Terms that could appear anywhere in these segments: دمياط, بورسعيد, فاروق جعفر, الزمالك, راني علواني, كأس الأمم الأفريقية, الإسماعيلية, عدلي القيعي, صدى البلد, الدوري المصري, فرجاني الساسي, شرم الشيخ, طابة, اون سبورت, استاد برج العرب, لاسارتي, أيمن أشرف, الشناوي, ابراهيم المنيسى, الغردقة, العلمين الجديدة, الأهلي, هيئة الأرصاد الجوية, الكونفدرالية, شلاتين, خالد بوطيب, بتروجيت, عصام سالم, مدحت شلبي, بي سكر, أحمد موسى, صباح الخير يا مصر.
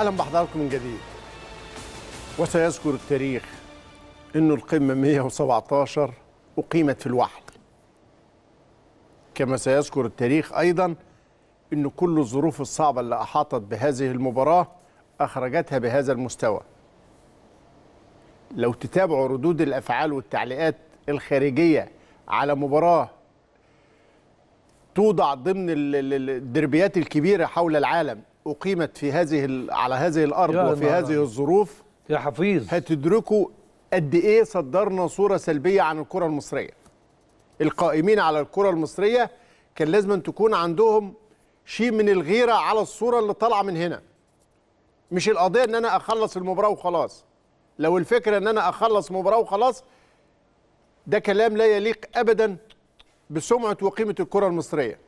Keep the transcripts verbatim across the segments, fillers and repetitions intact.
أهلا بحضراتكم من جديد. وسيذكر التاريخ أنه القمة مئة وسبعة عشر أقيمت في الواحد، كما سيذكر التاريخ أيضا أن كل الظروف الصعبة اللي أحاطت بهذه المباراة أخرجتها بهذا المستوى. لو تتابعوا ردود الأفعال والتعليقات الخارجية على مباراة توضع ضمن الدربيات الكبيرة حول العالم أقيمت في هذه على هذه الأرض وفي نعم. هذه الظروف يا حفيظ هتدركوا قد إيه صدرنا صورة سلبية عن الكرة المصرية. القائمين على الكرة المصرية كان لازم أن تكون عندهم شيء من الغيرة على الصورة اللي طالعة من هنا. مش القضية أن أنا أخلص المباراة وخلاص. لو الفكرة أن أنا أخلص مباراة وخلاص ده كلام لا يليق أبدا بسمعة وقيمة الكرة المصرية.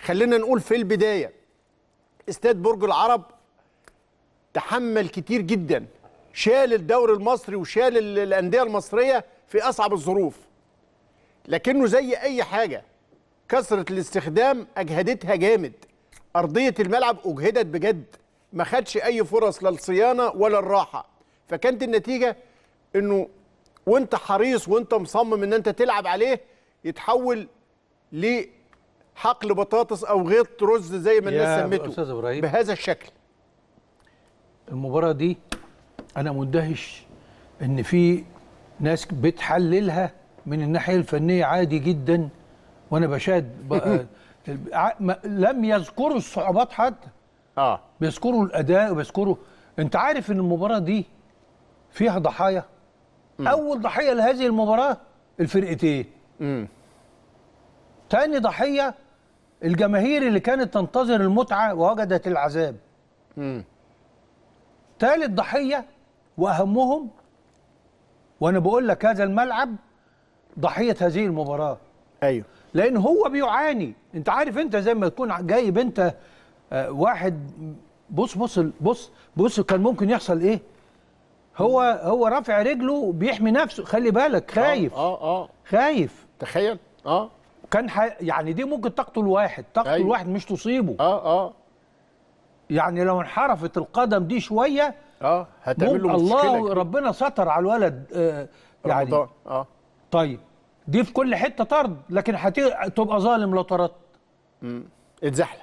خلينا نقول في البداية استاد برج العرب تحمل كتير جدا، شال الدوري المصري وشال الأندية المصرية في أصعب الظروف، لكنه زي أي حاجة كثرة الاستخدام أجهدتها جامد. أرضية الملعب أجهدت بجد، ما خدش أي فرص لا الصيانة ولا الراحة، فكانت النتيجة إنه وأنت حريص وأنت مصمم إن أنت تلعب عليه يتحول لحقل بطاطس أو غيط رز زي ما الناس سمته. يا أستاذ إبراهيم بهذا الشكل المباراة دي أنا مندهش إن في ناس بتحللها من الناحية الفنية عادي جدا، وأنا بشاد بقى لم يذكروا الصعوبات حتى، آه بيذكروا الأداء وبيذكروا. أنت عارف إن المباراة دي فيها ضحايا. مم. أول ضحية لهذه المباراة الفرقتين. مم. تاني ضحية الجماهير اللي كانت تنتظر المتعة ووجدت العذاب. مم. تالت ضحية وأهمهم، وأنا بقول لك هذا الملعب ضحية هذه المباراة. أيوه، لأن هو بيعاني. أنت عارف أنت زي ما تكون جايب أنت واحد بص بص بص بص كان ممكن يحصل إيه؟ هو هو رافع رجله بيحمي نفسه، خلي بالك خايف. اه اه خايف، تخيل. اه كان يعني دي ممكن تقتل واحد، تقتل أيوه. واحد مش تصيبه. اه اه يعني لو انحرفت القدم دي شويه اه هتعمل له مشكله. الله ربنا ستر على الولد. آه يعني رمضان. اه طيب دي في كل حته طرد، لكن هتبقى ظالم لو طردت. امم اتزحلق،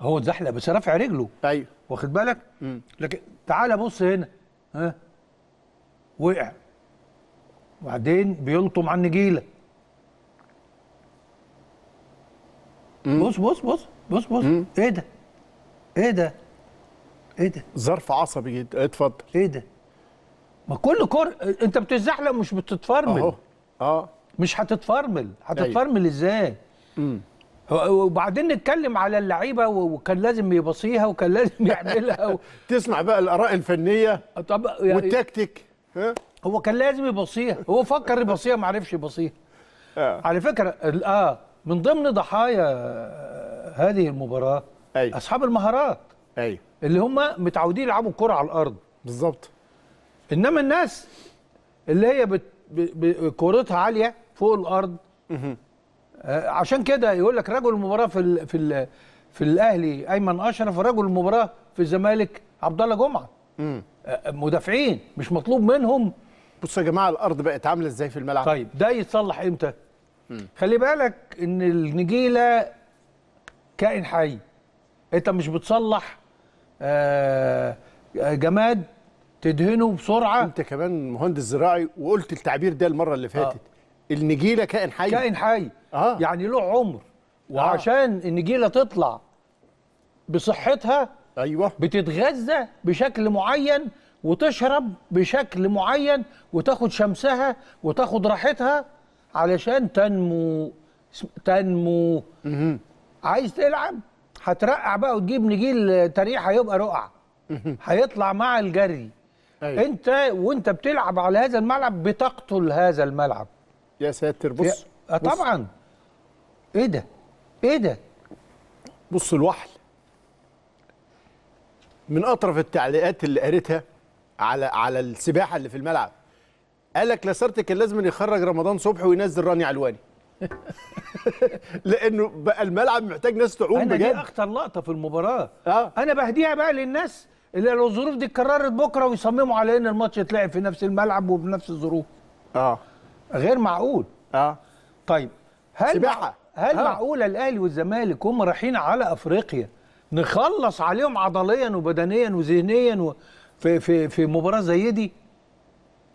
هو اتزحلق بس رافع رجله. ايوه واخد بالك. مم. لكن تعالى بص هنا، ها وقع وبعدين بيلطم على النجيله. بص بص بص بص بص مم. ايه ده؟ ايه ده؟ ايه ده؟ ظرف عصبي جدا. اتفضل. ايه ده؟ ما كل كور انت بتتزحلق مش بتتفرمل. اهو اه مش هتتفرمل، هتتفرمل ازاي؟ امم وبعدين نتكلم على اللعيبه وكان لازم يبصيها وكان لازم يعملها و... تسمع بقى الاراء الفنيه طب يعني... والتكتيك. هو كان لازم يبصيها، هو فكر يبصيها ما عرفش يبصيها. آه. على فكره اه من ضمن ضحايا هذه المباراه أي. اصحاب المهارات ايوه اللي هم متعودين يلعبوا الكره على الارض بالظبط، انما الناس اللي هي بت... ب... ب... كورتها عاليه فوق الارض. آه عشان كده يقول لك رجل المباراه في ال... في ال... في الاهلي ايمن اشرف، ورجل المباراه في الزمالك عبد الله جمعه. امم مدافعين مش مطلوب منهم. بصوا يا جماعه الارض بقت عامله ازاي في الملعب. طيب ده يتصلح امتى؟ مم. خلي بالك ان النجيله كائن حي، انت مش بتصلح آه جماد تدهنه بسرعه. انت كمان مهندس زراعي وقلت التعبير ده المره اللي فاتت. آه. النجيله كائن حي، كائن حي آه. يعني له عمر، وعشان آه. النجيله تطلع بصحتها ايوه بتتغذى بشكل معين وتشرب بشكل معين وتاخد شمسها وتاخد راحتها علشان تنمو تنمو. مه. عايز تلعب هترقع بقى وتجيب نجيل تريحه هيبقى رقعه، هيطلع مع الجري. أيوة. انت وانت بتلعب على هذا الملعب بتقتل هذا الملعب. يا ساتر. بص يا... بص. طبعا ايه ده؟ ايه ده؟ بص الوحل. من اطرف التعليقات اللي قريتها على على السباحه اللي في الملعب، قال لك لاسارتي كان لازم يخرج رمضان صبح وينزل راني علواني. لانه بقى الملعب محتاج ناس تعوم بجد. انا دي اخطر لقطه في المباراه. آه. انا بهديها بقى للناس الظروف دي اتكررت بكره ويصمموا على ان الماتش يتلعب في نفس الملعب وبنفس الظروف. اه غير معقول. اه طيب هل سباحه هل آه. معقوله الاهلي والزمالك هم رايحين على افريقيا نخلص عليهم عضليا وبدنيا وذهنيا و... في في في مباراه زي دي؟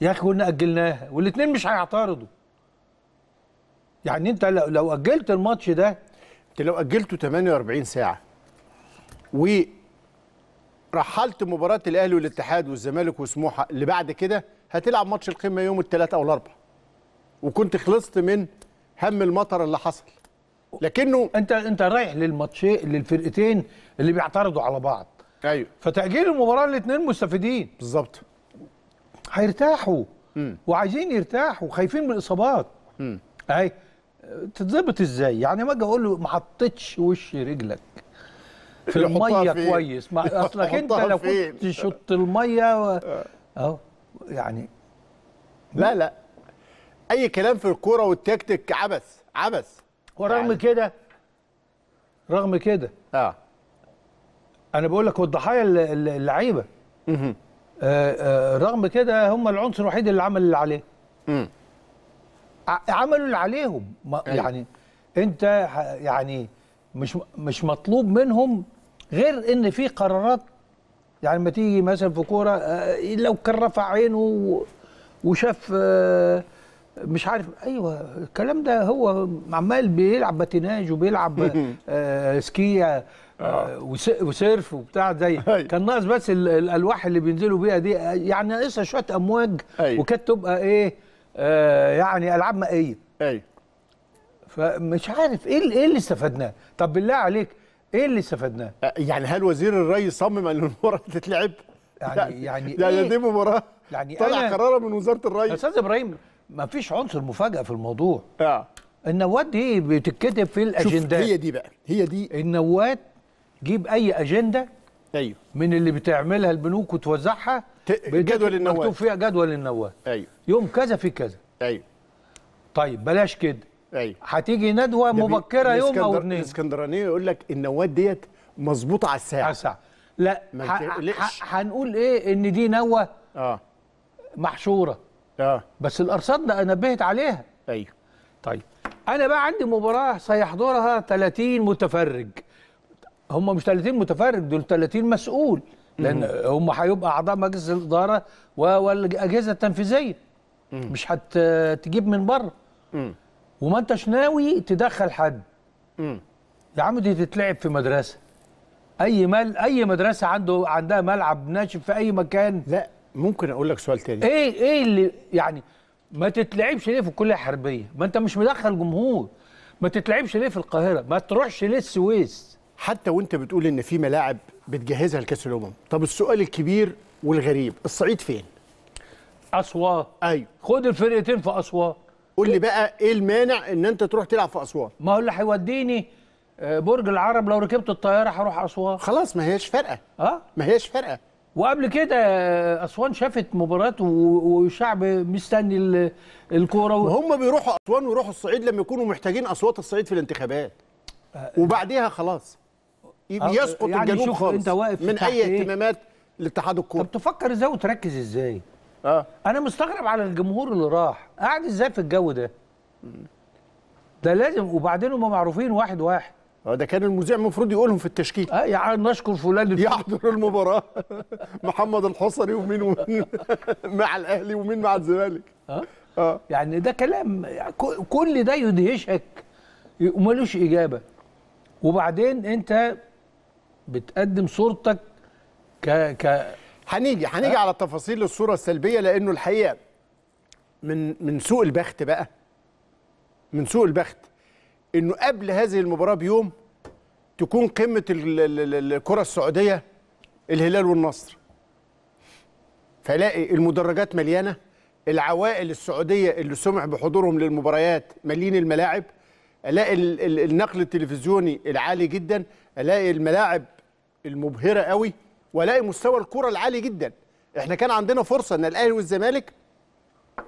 يا اخي كنا اجلناها والاثنين مش هيعترضوا. يعني انت لو اجلت الماتش ده، انت لو اجلته ثمانية وأربعين ساعه ورحلت مباراه الاهلي والاتحاد والزمالك وسموحه اللي بعد كده، هتلعب ماتش القمه يوم الثلاث او الاربع وكنت خلصت من هم المطر اللي حصل. لكنه انت انت رايح للماتشين للفرقتين اللي بيعترضوا على بعض. ايوه، فتاجيل المباراه الاثنين مستفيدين. بالظبط، هيرتاحوا مم. وعايزين يرتاحوا، خايفين من الاصابات. امم اهي تتظبط ازاي؟ يعني ما اجي اقول له ما حطيتش وش رجلك في الميه كويس، ما اصلك انت لو كنت شط الميه اهو يعني. لا لا، اي كلام في الكوره والتكتيك عبث عبث. ورغم يعني. كده رغم كده اه انا بقول لك والضحايا اللعيبه اها رغم كده هم العنصر الوحيد اللي عمل اللي عليه. امم عملوا اللي عليهم يعني. انت يعني مش مش مطلوب منهم غير ان في قرارات، يعني لما تيجي مثلا في كوره لو كان رفع عينه وشاف مش عارف، ايوه الكلام ده، هو عمال بيلعب باتيناج وبيلعب سكيه وسيرف وبتاع زي كان ناقص بس الالواح اللي بينزلوا بيها دي، يعني ناقصها شويه امواج وكانت تبقى ايه يعني العاب مائيه. ايوه، فمش عارف ايه ايه اللي استفدناه. طب بالله عليك ايه اللي استفدناه؟ يعني هل وزير الري صمم ان المباراه تتلعب؟ يعني يعني يعني إيه؟ دي مباراه يعني طلع قرارها من وزاره الري. يا استاذ ابراهيم ما فيش عنصر مفاجاه في الموضوع. اه النوات دي بتتكتب في الاجندات. هي دي بقى، هي دي النوات. جيب اي اجنده ايوه من اللي بتعملها البنوك وتوزعها بجدول النوات، مكتوب فيها جدول النوات. ايوه، يوم كذا في كذا. ايوه، طيب بلاش كده. ايوه، هتيجي ندوه مبكره يوم او اثنين. الاسكندرانيه يقول لك النوات ديت مظبوطه على الساعه على الساعه. لا هنقول ايه ان دي نوه اه محشوره. اه بس الارصاد ده نبهت عليها. ايوه، طيب انا بقى عندي مباراه سيحضرها ثلاثين متفرج. هم مش ثلاثين متفرج، دول ثلاثين مسؤول، لان هم هيبقى اعضاء مجلس الاداره والاجهزه التنفيذيه، مش هتجيب من بره. وما انتش ناوي تدخل حد. يا عم دي تتلعب في مدرسه، اي مال اي مدرسه عنده عندها ملعب ناشف في اي مكان. لا ممكن اقول لك سؤال تاني، ايه ايه اللي يعني ما تتلعبش ليه في الكليه الحربيه؟ ما انت مش مدخل جمهور. ما تتلعبش ليه في القاهره؟ ما تروحش ليه السويس؟ حتى وانت بتقول ان في ملاعب بتجهزها لكاس الامم. طب السؤال الكبير والغريب، الصعيد فين؟ اسوان. ايوه، خد الفرقتين في اسوان. قول لي بقى ايه المانع ان انت تروح تلعب في اسوان؟ ما هو اللي هيوديني برج العرب لو ركبت الطياره هروح اسوان. خلاص، ما هيش فارقه. اه ما هيش فارقه. وقبل كده اسوان شافت مباراه والشعب مستني الكوره و... هم بيروحوا اسوان ويروحوا الصعيد لما يكونوا محتاجين اصوات الصعيد في الانتخابات. أه وبعديها خلاص يسقط يعني الجنوب خالص من اي اهتمامات الاتحاد الكوري. طب تفكر ازاي وتركز ازاي؟ اه انا مستغرب على الجمهور اللي راح قاعد ازاي في الجو ده. ده لازم، وبعدين هم معروفين واحد واحد. اه ده كان المذيع المفروض يقولهم في التشكيل. اه يعني نشكر فلان يحضر المباراه محمد الحصري ومين ومين مع الاهلي ومين مع الزمالك. اه اه يعني ده كلام، كل ده يدهشك ومالوش اجابه. وبعدين انت بتقدم صورتك ك ك هنيجي هنيجي أه؟ على تفاصيل الصوره السلبيه، لانه الحقيقه من من سوء البخت بقى، من سوء البخت انه قبل هذه المباراه بيوم تكون قمه الكره السعوديه الهلال والنصر، فلاقي المدرجات مليانه، العوائل السعوديه اللي سمع بحضورهم للمباريات مالين الملاعب، الاقي النقل التلفزيوني العالي جدا، الاقي الملاعب المبهره قوي، والاقي مستوى الكره العالي جدا. احنا كان عندنا فرصه ان الاهلي والزمالك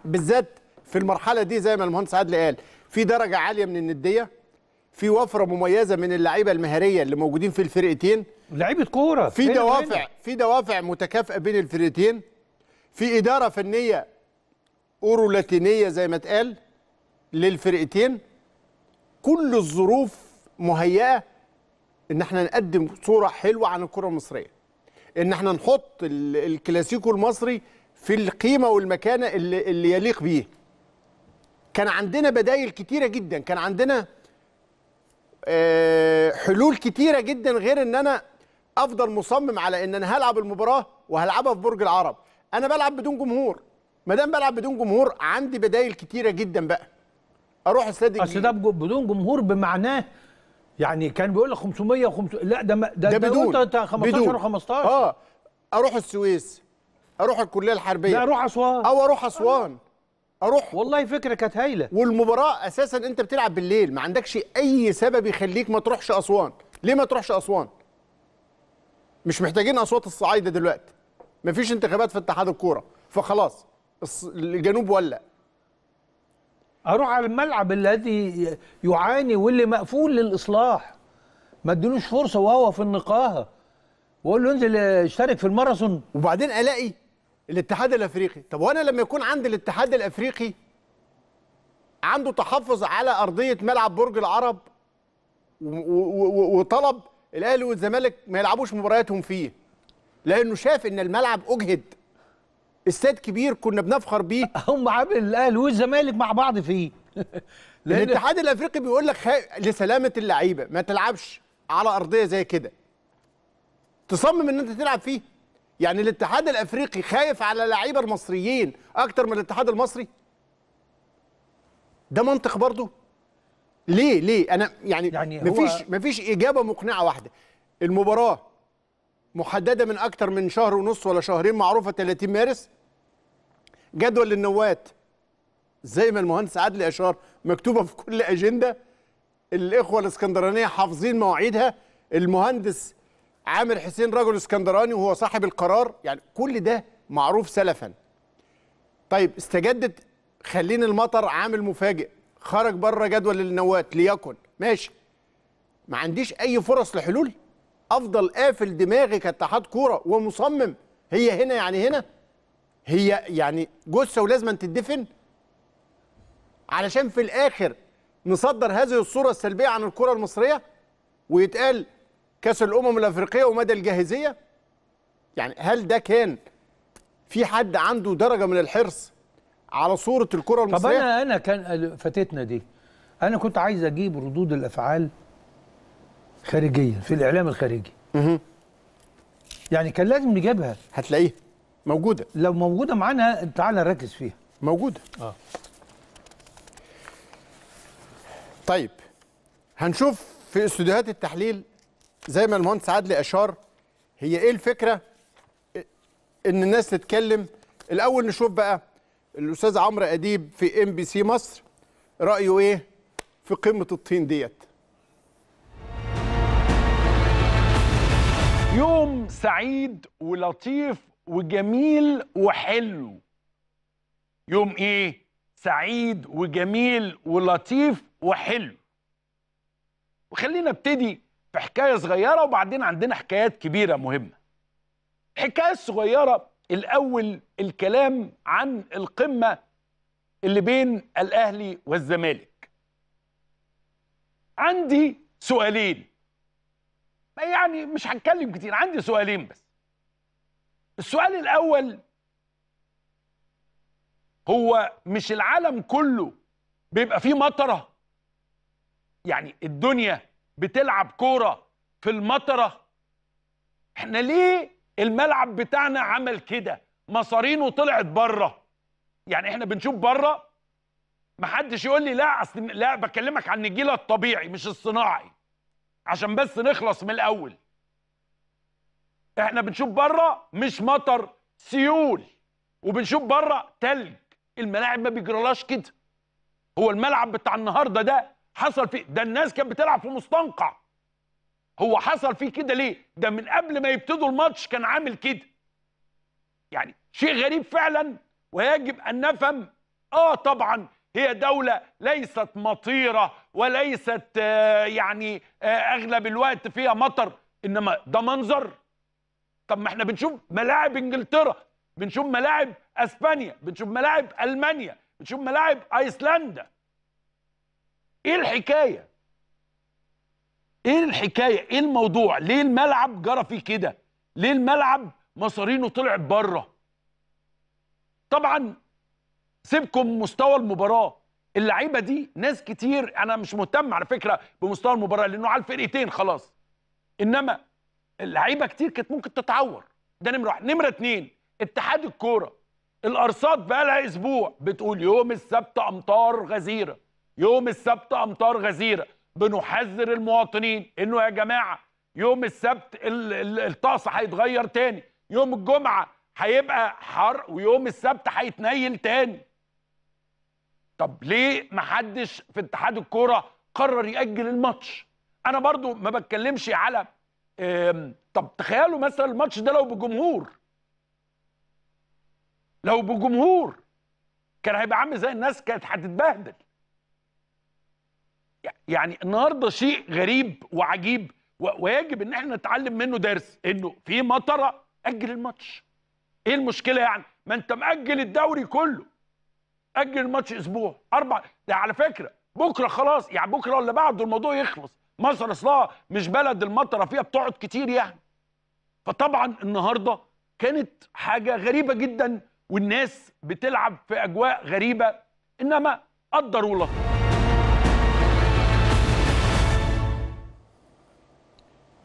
بالذات في المرحله دي زي ما المهندس عدلي قال في درجه عاليه من النديه، في وفره مميزه من اللعيبه المهاريه اللي موجودين في الفرقتين، لعيبه كوره، في دوافع في دوافع متكافئه بين الفرقتين، في اداره فنيه اورولاتينيه زي ما اتقال للفرقتين. كل الظروف مهيئه ان احنا نقدم صوره حلوه عن الكره المصريه، ان احنا نحط الكلاسيكو المصري في القيمه والمكانه اللي, اللي يليق بيه. كان عندنا بدائل كتيره جدا، كان عندنا حلول كتيره جدا، غير ان انا افضل مصمم على ان انا هلعب المباراه وهلعبها في برج العرب. انا بلعب بدون جمهور، ما دام بلعب بدون جمهور عندي بدائل كتيره جدا بقى. اروح استاد اصل ده بدون جمهور بمعناه يعني كان بيقول لك خمسمية وخمسمية، لا ده ده بدون خمستاشر و15. اه اروح السويس، اروح الكليه الحربيه، لا اروح اسوان، او اروح اسوان، اروح. والله فكره كانت هايله. والمباراه اساسا انت بتلعب بالليل، ما عندكش اي سبب يخليك ما تروحش اسوان. ليه ما تروحش اسوان؟ مش محتاجين اصوات الصعايده دلوقتي، ما فيش انتخابات في اتحاد الكوره، فخلاص الجنوب ولع. اروح على الملعب الذي يعاني واللي مقفول للاصلاح، ما اديلوش فرصه وهو في النقاهه، واقول له انزل اشترك في الماراثون. وبعدين الاقي الاتحاد الافريقي. طب وانا لما يكون عند الاتحاد الافريقي عنده تحفظ على ارضيه ملعب برج العرب وطلب الاهلي والزمالك ما يلعبوش مبارياتهم فيه، لانه شاف ان الملعب اجهد، استاد كبير كنا بنفخر بيه. هم عامل الاهلي والزمالك مع بعض فيه. الاتحاد الافريقي بيقول لك لسلامه اللعيبه ما تلعبش على ارضيه زي كده، تصمم ان انت تلعب فيه. يعني الاتحاد الافريقي خايف على اللعيبه المصريين اكتر من الاتحاد المصري؟ ده منطق برضه؟ ليه ليه انا يعني, يعني مفيش مفيش اجابه مقنعه واحده. المباراه محدده من اكتر من شهر ونص ولا شهرين، معروفه تلاتين مارس. جدول النوات زي ما المهندس عدلي اشار مكتوبه في كل اجنده، الاخوه الاسكندرانيه حافظين مواعيدها، المهندس عامر حسين رجل اسكندراني وهو صاحب القرار، يعني كل ده معروف سلفا. طيب استجدت خلين المطر عامل مفاجئ، خرج بره جدول النوات ليكن ماشي، ما عنديش اي فرص لحلول؟ افضل قافل دماغي كاتحاد كوره ومصمم هي هنا يعني هنا، هي يعني جثه ولازم تدفن، علشان في الاخر نصدر هذه الصوره السلبيه عن الكره المصريه ويتقال كأس الأمم الأفريقية ومدى الجاهزية. يعني هل ده كان في حد عنده درجة من الحرص على صورة الكرة المصرية؟ طب أنا أنا كان فاتتنا دي، أنا كنت عايز أجيب ردود الأفعال خارجيا في الإعلام الخارجي. اها يعني كان لازم نجيبها، هتلاقيها موجودة، لو موجودة معانا تعالى نركز فيها، موجودة. اه طيب هنشوف في استوديوهات التحليل زي ما المهندس عدلي أشار هي إيه الفكرة إن الناس تتكلم. الأول نشوف بقى الأستاذ عمرو أديب في إم بي سي مصر رأيه إيه في قمة الطين ديت. يوم سعيد ولطيف وجميل وحلو. يوم إيه؟ سعيد وجميل ولطيف وحلو. وخلينا نبتدي في حكاية صغيرة وبعدين عندنا حكايات كبيرة مهمة. الحكاية الصغيرة الأول الكلام عن القمة اللي بين الأهلي والزمالك. عندي سؤالين، يعني مش هتكلم كتير، عندي سؤالين بس. السؤال الأول، هو مش العالم كله بيبقى فيه مطرة؟ يعني الدنيا بتلعب كورة في المطرة؟ احنا ليه الملعب بتاعنا عمل كده مصارينه طلعت بره؟ يعني احنا بنشوف بره، محدش يقول لي لا اصل لا، بكلمك عن الجيل الطبيعي مش الصناعي عشان بس نخلص من الاول. احنا بنشوف بره مش مطر، سيول، وبنشوف بره تلج، الملاعب ما بيجرالهاش كده. هو الملعب بتاع النهارده ده حصل فيه ده، الناس كانت بتلعب في مستنقع، هو حصل فيه كده ليه؟ ده من قبل ما يبتدوا الماتش كان عامل كده. يعني شيء غريب فعلا ويجب ان نفهم. اه طبعا هي دولة ليست مطيرة وليست يعني أغلب الوقت فيها مطر، إنما ده منظر. طب ما احنا بنشوف ملاعب إنجلترا، بنشوف ملاعب أسبانيا، بنشوف ملاعب ألمانيا، بنشوف ملاعب أيسلندا. إيه الحكاية؟ إيه الحكاية؟ إيه الموضوع؟ ليه الملعب جرى فيه كده؟ ليه الملعب مصارينه طلعت بره؟ طبعا سيبكم مستوى المباراة، اللعيبة دي ناس كتير، أنا مش مهتم على فكرة بمستوى المباراة لأنه على الفرقتين خلاص، إنما اللعيبة كتير كانت ممكن تتعور. ده نمرة واحد. نمرة اتنين، اتحاد الكورة الأرصاد بقالها أسبوع بتقول يوم السبت أمطار غزيرة، يوم السبت أمطار غزيرة، بنحذر المواطنين إنه يا جماعة يوم السبت الطقس هيتغير تاني، يوم الجمعة هيبقى حر ويوم السبت هيتنيل تاني. طب ليه محدش في اتحاد الكوره قرر يأجل الماتش؟ انا برضو ما بتكلمش على طب تخيلوا مثلا الماتش ده لو بجمهور، لو بجمهور كان هيبقى عامل زي الناس كانت هتتبهدل. يعني النهارده شيء غريب وعجيب ويجب ان احنا نتعلم منه درس، انه في مطره أجل الماتش. ايه المشكله يعني؟ ما انت مأجل الدوري كله، أجل الماتش اسبوع، اربع ده على فكره بكره خلاص، يعني بكره ولا بعده الموضوع يخلص. مصر اصلها مش بلد المطره فيها بتقعد كتير يعني. فطبعا النهارده كانت حاجه غريبه جدا والناس بتلعب في اجواء غريبه، انما قدروا لها.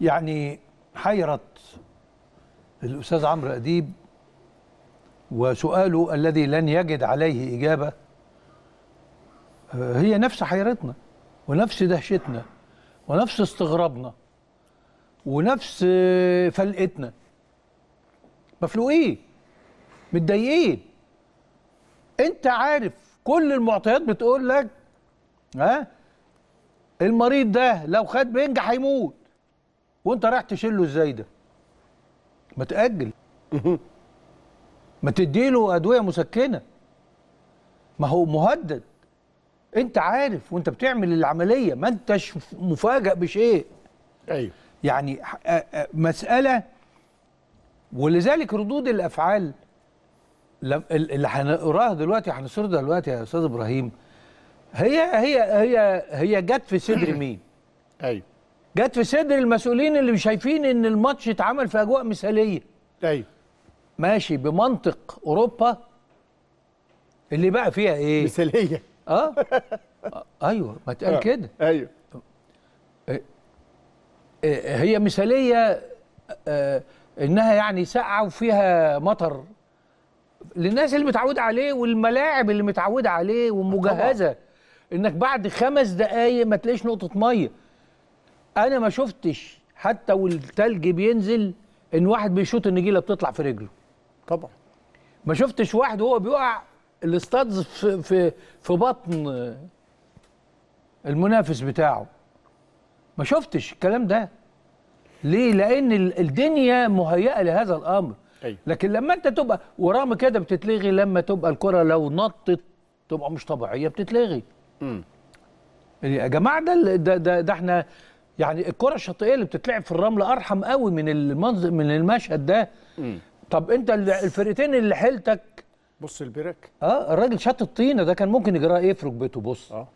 يعني حيرت الاستاذ عمرو أديب وسؤاله الذي لن يجد عليه إجابة هي نفس حيرتنا ونفس دهشتنا ونفس استغرابنا ونفس فلقتنا. مفلوقين متضايقين. انت عارف كل المعطيات بتقول لك ها المريض ده لو خد بنج هيموت، وانت رايح تشيله ازاي ده؟ ما تأجل، ما تديله أدوية مسكنة، ما هو مهدد. أنت عارف وأنت بتعمل العملية، ما أنتش مفاجئ بشيء. أيوه. يعني مسألة، ولذلك ردود الأفعال اللي هنقراها دلوقتي هنسردها دلوقتي يا أستاذ إبراهيم، هي هي هي هي جت في صدر مين؟ أيوه. جت في صدر المسؤولين اللي شايفين إن الماتش اتعمل في أجواء مثالية. أيوه. ماشي بمنطق اوروبا اللي بقى فيها ايه؟ مثاليه. اه ايوه ما اتقال آه. كده. ايوه آه. هي مثاليه آه انها يعني ساقعه وفيها مطر للناس اللي متعوده عليه والملاعب اللي متعوده عليه ومجهزه انك بعد خمس دقائق ما تلاقيش نقطه ميه. انا ما شفتش حتى والتلج بينزل إن واحد بيشوط النجيلة بتطلع في رجله. طبعا. ما شفتش واحد وهو بيقع الاستاد في في في بطن المنافس بتاعه. ما شفتش الكلام ده. ليه؟ لأن الدنيا مهيئة لهذا الأمر. أي. لكن لما أنت تبقى ورغم كده بتتلغي، لما تبقى الكرة لو نطت تبقى مش طبيعية بتتلغي. امم. يا جماعة ده ده ده, ده احنا يعني الكرة الشاطئية اللي بتتلعب في الرمل أرحم قوي من المنظر من المشهد ده. مم. طب أنت الفرقتين اللي حيلتك بص البرك. أه الراجل شاط الطينة ده كان ممكن يجراه إيه في ركبته بص. أه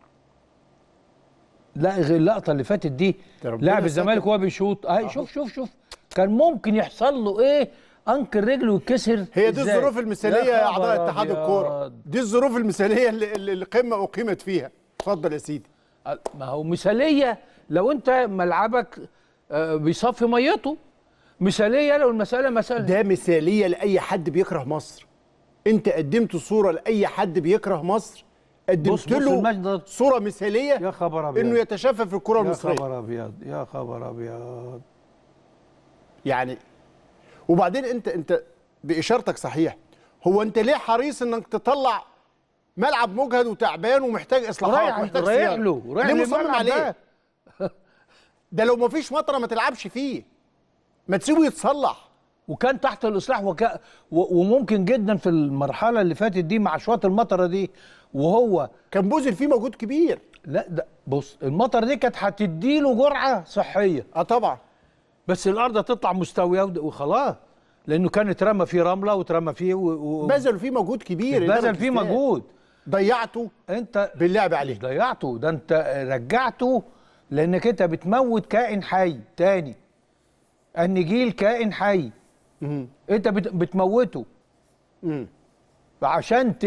لا غير اللقطة اللي فاتت دي لاعب الزمالك وهو بيشوط أهي. أه. شوف شوف شوف كان ممكن يحصل له إيه، أنكر رجله ويتكسر. هي دي الظروف المثالية يا أعضاء اتحاد الكورة، دي الظروف المثالية اللي, اللي القمة أقيمت فيها. اتفضل يا سيدي. ما هو مثالية لو انت ملعبك بيصفي ميته، مثاليه لو المساله مساله ده مثاليه لاي حد بيكره مصر. انت قدمت صوره لاي حد بيكره مصر، قدمت له صوره مثاليه يا خبر ابيض انه يتشافى في الكره المصريه. يا خبر ابيض يا خبر ابيض. يعني وبعدين انت انت باشارتك صحيح، هو انت ليه حريص انك تطلع ملعب مجهد وتعبان ومحتاج اصلاحات ومحتاج صيانه؟ له ليه مصمم عليه؟ ده لو مفيش مطره ما تلعبش فيه، ما تسيبه يتصلح. وكان تحت الاصلاح وك... وممكن جدا في المرحله اللي فاتت دي مع شوط المطره دي، وهو كان بوزل فيه موجود كبير. لا ده بص، المطره دي كانت هتديله جرعه صحيه اه طبعا، بس الارض هتطلع مستويه وخلاص، لانه كان اترمى فيه رمله واترمى فيه و... بذلوا فيه مجهود كبير، بذل فيه مجهود. ضيعته انت باللعب عليه، ضيعته ده انت رجعته، لانك انت بتموت كائن حي تاني. النجيل كائن حي مم. انت بتموته مم. عشان ت...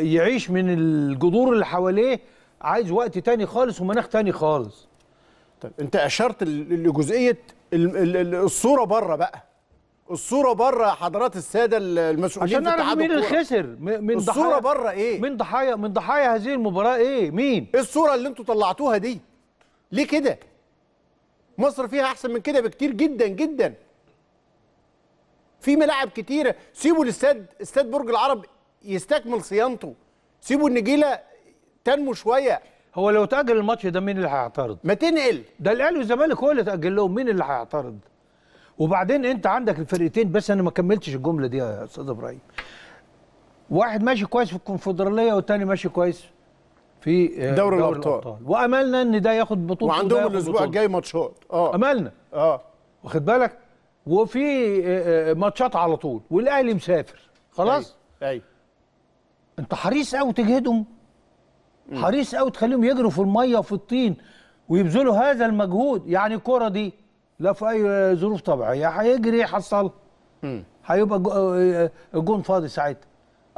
يعيش من الجذور اللي حواليه، عايز وقت تاني خالص ومناخ تاني خالص. طيب انت اشرت لجزئيه الصوره بره بقى، الصوره بره حضرات الساده المسؤولين عشان نعرف مين اللي خسر، من الصوره بره ايه، من ضحايا من ضحايا هذه المباراه ايه، مين؟ ايه الصوره اللي انتوا طلعتوها دي؟ ليه كده؟ مصر فيها احسن من كده بكتير جدا جدا. في ملاعب كتيره، سيبوا الاستاد استاد برج العرب يستكمل صيانته، سيبوا النجيله تنمو شويه. هو لو تأجل الماتش ده مين اللي هيعترض؟ ما تنقل، ده الاهلي والزمالك هو اللي تأجل لهم، مين اللي هيعترض؟ وبعدين انت عندك الفرقتين، بس انا ما كملتش الجمله دي يا استاذ ابراهيم. واحد ماشي كويس في الكونفدراليه والثاني ماشي كويس في دوري الابطال، واملنا ان ده ياخد بطوله، وعندهم الاسبوع الجاي ماتشات اه املنا اه واخد بالك، وفي ماتشات على طول، والاهلي مسافر خلاص. ايوه أي. انت حريص قوي تجهدهم، حريص قوي تخليهم يجروا في الميه وفي الطين ويبذلوا هذا المجهود. يعني الكره دي لا في اي ظروف طبيعيه هيجري يحصل، هيبقى الجون فاضي ساعتها.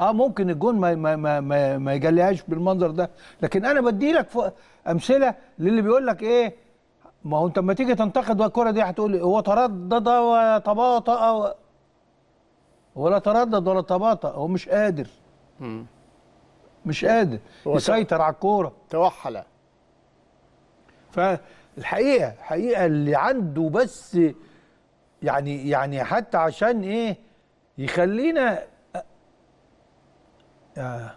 اه ممكن الجون ما ما ما, ما يجليهاش بالمنظر ده، لكن انا بديلك امثله للي بيقول لك ايه. ما هو انت لما تيجي تنتقد الكره دي هتقول لي هو تردد وتباطأ، ولا تردد ولا تباطأ، هو مش قادر مم. مش قادر يسيطر على الكوره، توحل. فالحقيقه الحقيقه اللي عنده بس يعني يعني حتى عشان ايه يخلينا آه.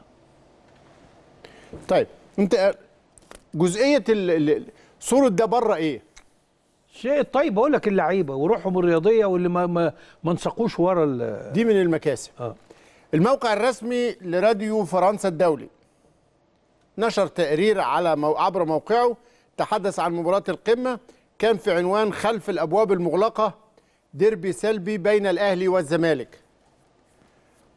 طيب انت جزئيه صوره ده بره ايه؟ شيء طيب، اقول لك اللعيبه وروحهم الرياضيه واللي ما ما, ما انسقوش ورا دي من المكاسب. اه الموقع الرسمي لراديو فرنسا الدولي نشر تقرير على مو... عبر موقعه تحدث عن مباراة القمة، كان في عنوان خلف الأبواب المغلقة ديربي سلبي بين الأهلي والزمالك.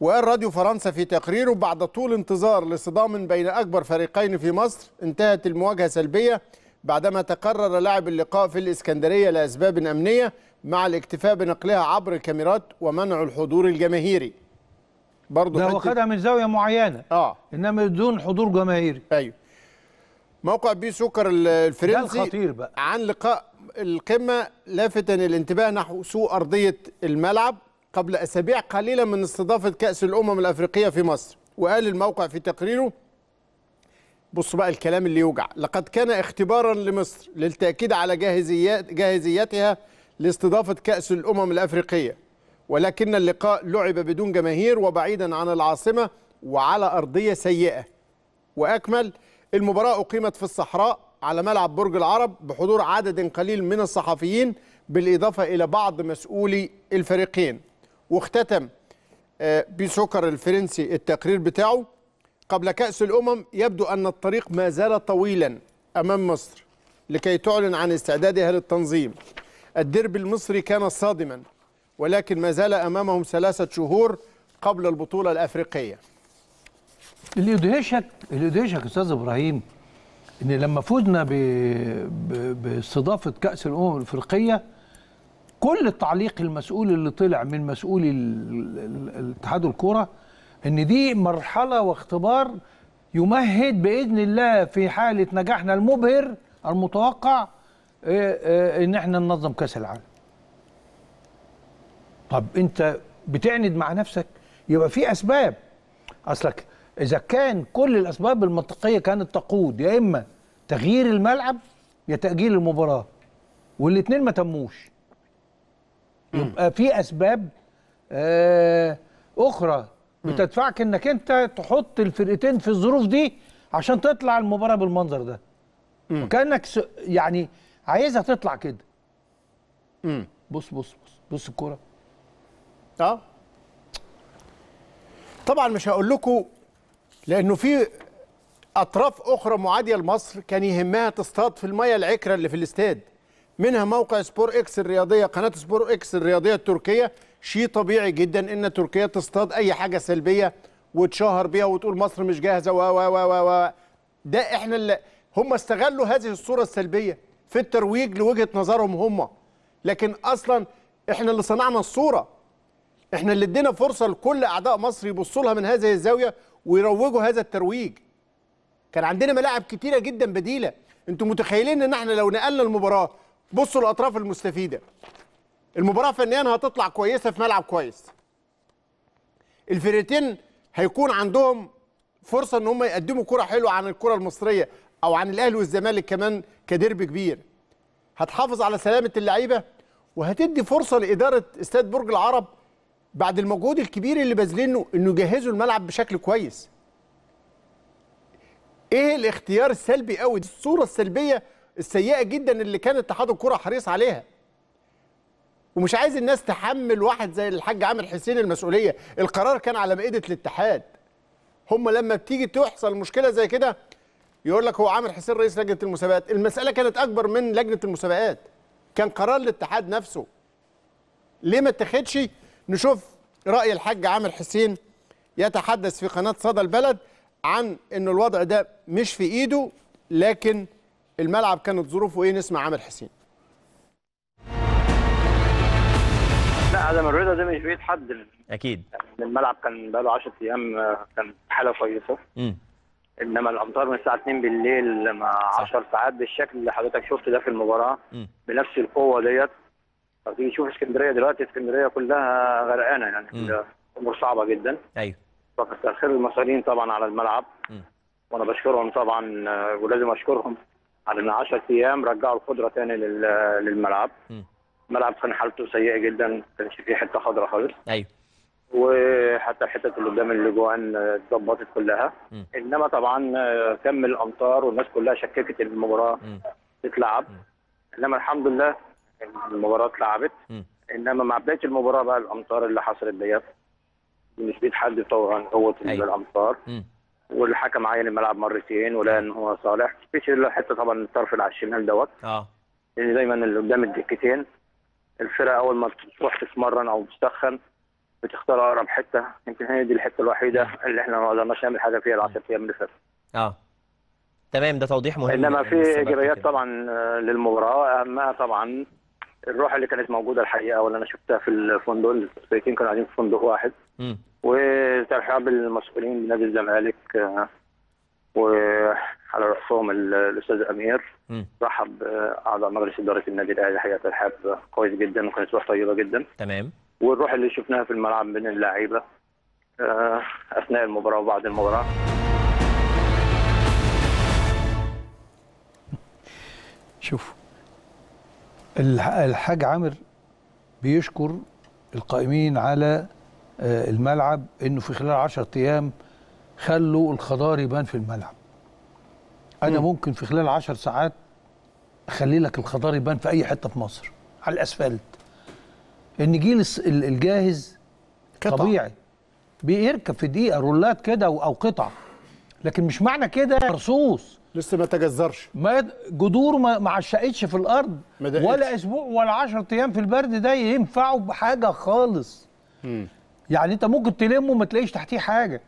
وقال راديو فرنسا في تقريره: بعد طول انتظار لصدام بين أكبر فريقين في مصر انتهت المواجهة سلبية بعدما تقرر لعب اللقاء في الإسكندرية لأسباب أمنية، مع الاكتفاء بنقلها عبر الكاميرات ومنع الحضور الجماهيري. برضه ده هو خدها من زاويه معينه اه انما بدون حضور جماهيري. ايوه موقع بي سكر الفرنسي الخطير بقى عن لقاء القمه لافتا الانتباه نحو سوء ارضيه الملعب قبل اسابيع قليله من استضافه كأس الأمم الأفريقية في مصر. وقال الموقع في تقريره، بص بقى الكلام اللي يوجع: لقد كان اختبارا لمصر للتأكيد على جاهزيات جاهزيتها لاستضافه كأس الأمم الأفريقية، ولكن اللقاء لعب بدون جماهير وبعيدا عن العاصمة وعلى أرضية سيئة. وأكمل: المباراة أقيمت في الصحراء على ملعب برج العرب بحضور عدد قليل من الصحفيين بالإضافة إلى بعض مسؤولي الفريقين. واختتم بسكر الفرنسي التقرير بتاعه: قبل كأس الأمم يبدو أن الطريق ما زال طويلا أمام مصر لكي تعلن عن استعدادها للتنظيم. الديربي المصري كان صادما، ولكن ما زال أمامهم ثلاثة شهور قبل البطولة الأفريقية. اللي يدهشك اللي يدهشك أستاذ إبراهيم إن لما فزنا ب... ب... باستضافة كأس الأمم الأفريقية، كل التعليق المسؤول اللي طلع من مسؤولي الاتحاد الكرة إن دي مرحلة واختبار يمهد بإذن الله في حالة نجاحنا المبهر المتوقع إن احنا ننظم كأس العالم. طب انت بتعند مع نفسك، يبقى في اسباب. اصلك اذا كان كل الاسباب المنطقيه كانت تقود يا اما تغيير الملعب يا تاجيل المباراه، والاثنين ما تموش، يبقى في اسباب آه اخرى بتدفعك انك انت تحط الفرقتين في الظروف دي عشان تطلع المباراه بالمنظر ده، وكانك يعني عايزها تطلع كده. بص بص بص بص الكوره اه طبعا مش هقول لكم لانه في اطراف اخرى معاديه لمصر كان يهمها تصطاد في الميه العكره اللي في الاستاد، منها موقع سبور اكس الرياضيه، قناه سبور اكس الرياضيه التركيه. شيء طبيعي جدا ان تركيا تصطاد اي حاجه سلبيه وتشهر بيها وتقول مصر مش جاهزه و و و و ده احنا اللي هم استغلوا هذه الصوره السلبيه في الترويج لوجهه نظرهم هم، لكن اصلا احنا اللي صنعنا الصوره، احنا اللي ادينا فرصه لكل اعداء مصر يبصوا لها من هذه الزاويه ويروجوا هذا الترويج. كان عندنا ملاعب كتيره جدا بديله، انتم متخيلين ان احنا لو نقلنا المباراه بصوا الاطراف المستفيده، المباراه فنيا هتطلع كويسه في ملعب كويس، الفرقتين هيكون عندهم فرصه ان هم يقدموا كره حلوه عن الكره المصريه او عن الاهلي والزمالك كمان كديربي كبير، هتحافظ على سلامه اللعيبه وهتدي فرصه لاداره استاد برج العرب بعد المجهود الكبير اللي باذلينه انه يجهزوا الملعب بشكل كويس. ايه الاختيار السلبي قوي دي، الصوره السلبيه السيئه جدا اللي كان اتحاد الكره حريص عليها، ومش عايز الناس تحمل واحد زي الحاج عامر حسين المسؤوليه. القرار كان على مائده الاتحاد، هم لما بتيجي تحصل مشكله زي كده يقول لك هو عامر حسين رئيس لجنه المسابقات. المساله كانت اكبر من لجنه المسابقات، كان قرار الاتحاد نفسه. ليه ما اتخذش؟ نشوف راي الحاج عامر حسين يتحدث في قناه صدى البلد عن ان الوضع ده مش في ايده، لكن الملعب كانت ظروفه ايه. نسمع عامر حسين. لا، عدم الرضا ده مش بيد حد اكيد. الملعب كان بقاله عشرة ايام كان حاله كويسه، انما الامطار من الساعه اتنين بالليل مع عشر ساعات بالشكل اللي حضرتك شفت ده في المباراه م. بنفس القوه ديت. تيجي تشوف اسكندريه دلوقتي، اسكندريه كلها غرقانه، يعني امور صعبه جدا. ايوه، فكتر خير المصريين طبعا على الملعب م. وانا بشكرهم طبعا ولازم اشكرهم على ان عشرة ايام رجعوا القدره ثاني للملعب. م. الملعب كان حالته سيئه جدا، ما كانش فيه حته خضراء خالص. ايوه، وحتى الحتت اللي قدام الاجوان اتظبطت كلها م. انما طبعا كم الامطار والناس كلها شككت ان المباراه تتلعب، انما الحمد لله المباراه اتلعبت. انما مع بدايه المباراه بقى الامطار اللي حصلت ديت مش بيد حد طبعا، قوه الامطار م. والحكم عين الملعب مرتين ولقى ان هو صالح، مفيش الا حته طبعا الطرف اللي على الشمال دوت اه لان دايما اللي قدام الدكتين الفرقه اول ما بتروح تتمرن او بتسخن بتختار اقرب حته، يمكن هي دي الحته الوحيده اللي احنا ما قدرناش نعمل حاجه فيها العشر ايام اللي فاتوا. اه تمام، ده توضيح مهم. انما في ايجابيات طبعا للمباراه، اهمها طبعا الروح اللي كانت موجوده الحقيقه، واللي انا شفتها في الفندق، الفريقين كانوا قاعدين في فندق واحد، وترحاب المسؤولين بنادي الزمالك وعلى راسهم الاستاذ امير م. رحب اعضاء مجلس اداره النادي الاهلي حقيقه ترحاب كويس جدا، وكانت روح طيبه جدا. تمام، والروح اللي شفناها في الملعب بين اللعيبه اثناء المباراه وبعد المباراه. شوفوا الحاج عامر بيشكر القائمين على الملعب انه في خلال عشرة ايام خلوا الخضار يبان في الملعب. انا م. ممكن في خلال عشر ساعات اخلي لك الخضار يبان في اي حته في مصر على الاسفلت. النجيل الجاهز قطع طبيعي بيركب في دقيقه رولات كده او قطع، لكن مش معنى كده مرصوص لسه ما تجذرش، ما جذور ما عشقتش في الارض ولا اسبوع ولا عشرة ايام في البرد ده ينفعوا بحاجه خالص. م. يعني انت ممكن تلمه ما تلاقيش تحتيه حاجه.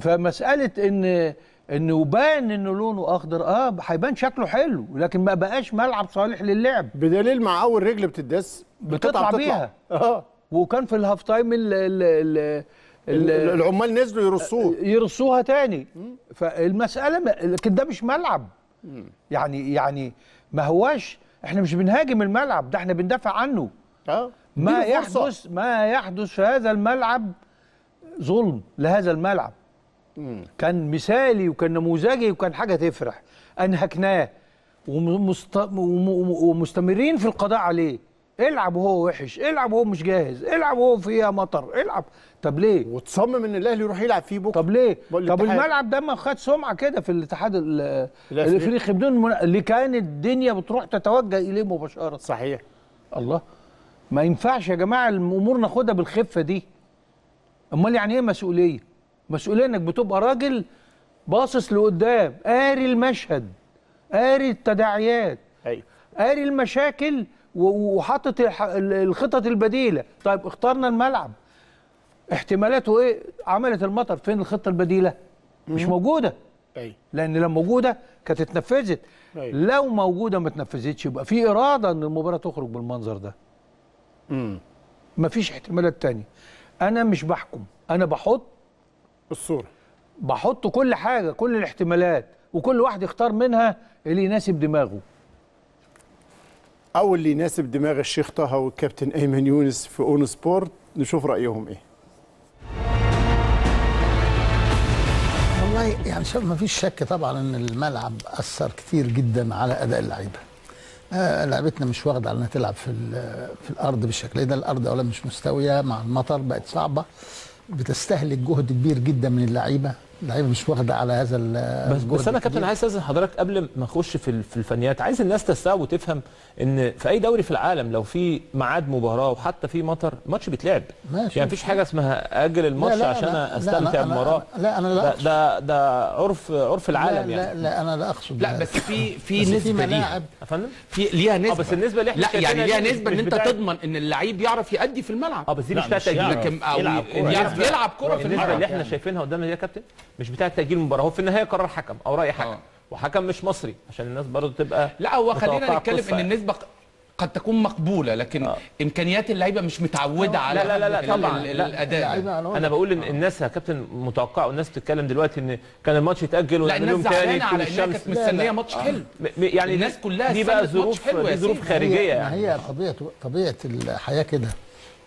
فمساله ان انه بان انه لونه اخضر، اه هيبان شكله حلو، لكن ما بقاش ملعب صالح للعب، بدليل مع اول رجل بتدس بتطلع بيها. اه وكان في الهاف تايم العمال نزلوا يرصوه يرصوها تاني. فالمساله لكن ده مش ملعب، يعني يعني ما هواش، احنا مش بنهاجم الملعب ده، احنا بندافع عنه. اه ما يحدث ما يحدث في هذا الملعب ظلم لهذا الملعب. مم. كان مثالي وكان نموذجي وكان حاجه تفرح، انهكناه ومست... ومستمرين في القضاء عليه. العب وهو وحش، العب وهو مش جاهز، العب وهو فيها مطر، العب. طب ليه؟ وتصمم ان الاهلي يروح يلعب فيه بكره. طب ليه؟ طب الملعب ده ما خد سمعه كده في الاتحاد الافريقي بدون من... اللي كانت الدنيا بتروح تتوجه اليه مباشره. صحيح. الله، ما ينفعش يا جماعه الامور ناخدها بالخفه دي. امال يعني ايه مسؤوليه؟ مسؤوليه انك بتبقى راجل باصص لقدام، قاري المشهد، قاري التداعيات، ايوه، قاري المشاكل وحاطط الخطط البديله. طيب اخترنا الملعب احتمالاته ايه؟ عملت المطر، فين الخطه البديله؟ مش موجوده. ايوه، لان لو موجوده كانت اتنفذت. أيوة. لو موجوده ما اتنفذتش يبقى في اراده ان المباراه تخرج بالمنظر ده. امم مفيش احتمالات تانية. انا مش بحكم، انا بحط الصوره، بحط كل حاجه، كل الاحتمالات، وكل واحد يختار منها اللي يناسب دماغه، او اللي يناسب دماغ الشيخ طه والكابتن ايمن يونس في أون سبورت. نشوف رايهم ايه. والله يعني ما فيش شك طبعا ان الملعب اثر كتير جدا على اداء اللعيبه. آه لعبتنا مش واخده على انها تلعب في في الارض بالشكل ده، الارض اولا مش مستويه، مع المطر بقت صعبه، بتستهلك جهد كبير جدا من اللعيبه، اللعيبه مش واخده على هذا الجهد. بس انا كابتن عايز استاذن حضرتك قبل ما اخش في الفنيات، عايز الناس تستوعب وتفهم ان في اي دوري في العالم لو في ميعاد مباراه وحتى في مطر، ماتش بيتلعب، ماشي، يعني مفيش حاجه اسمها اجل الماتش عشان استمتع بالمباراه. لا انا لا أقصد. ده ده عرف عرف العالم. لا يعني لا لا انا لا اقصد لا، بس في في نسبه ليها يا فندم، في ليها نسبه. اه بس النسبه اللي احنا لا يعني ليها نسبه ان انت تضمن ان اللعيب يعرف يأدي في الملعب. اه بس دي مش بتاعت تأجيل، يعرف يلعب كوره في الملعب. اللي احنا شايفينها قدامنا دي يا كابتن مش بتاع تأجيل المباراة، هو في النهاية قرار حكم أو رأي حكم. أوه. وحكم مش مصري عشان الناس برضه تبقى لا، هو خلينا نتكلم إن النسبة قد تكون مقبولة، لكن أوه. إمكانيات اللعيبة مش متعودة على لا لا لا طبعا الأداء. أنا بقول إن الناس يا كابتن متوقعة، والناس بتتكلم دلوقتي إن كان الماتش يتأجل ونعمل يوم تاني تكون الشمس. لا مستنية ماتش حلو، يعني الناس كلها دي بقى ظروف ظروف خارجية. يعني هي طبيعة طبيعة الحياة كده،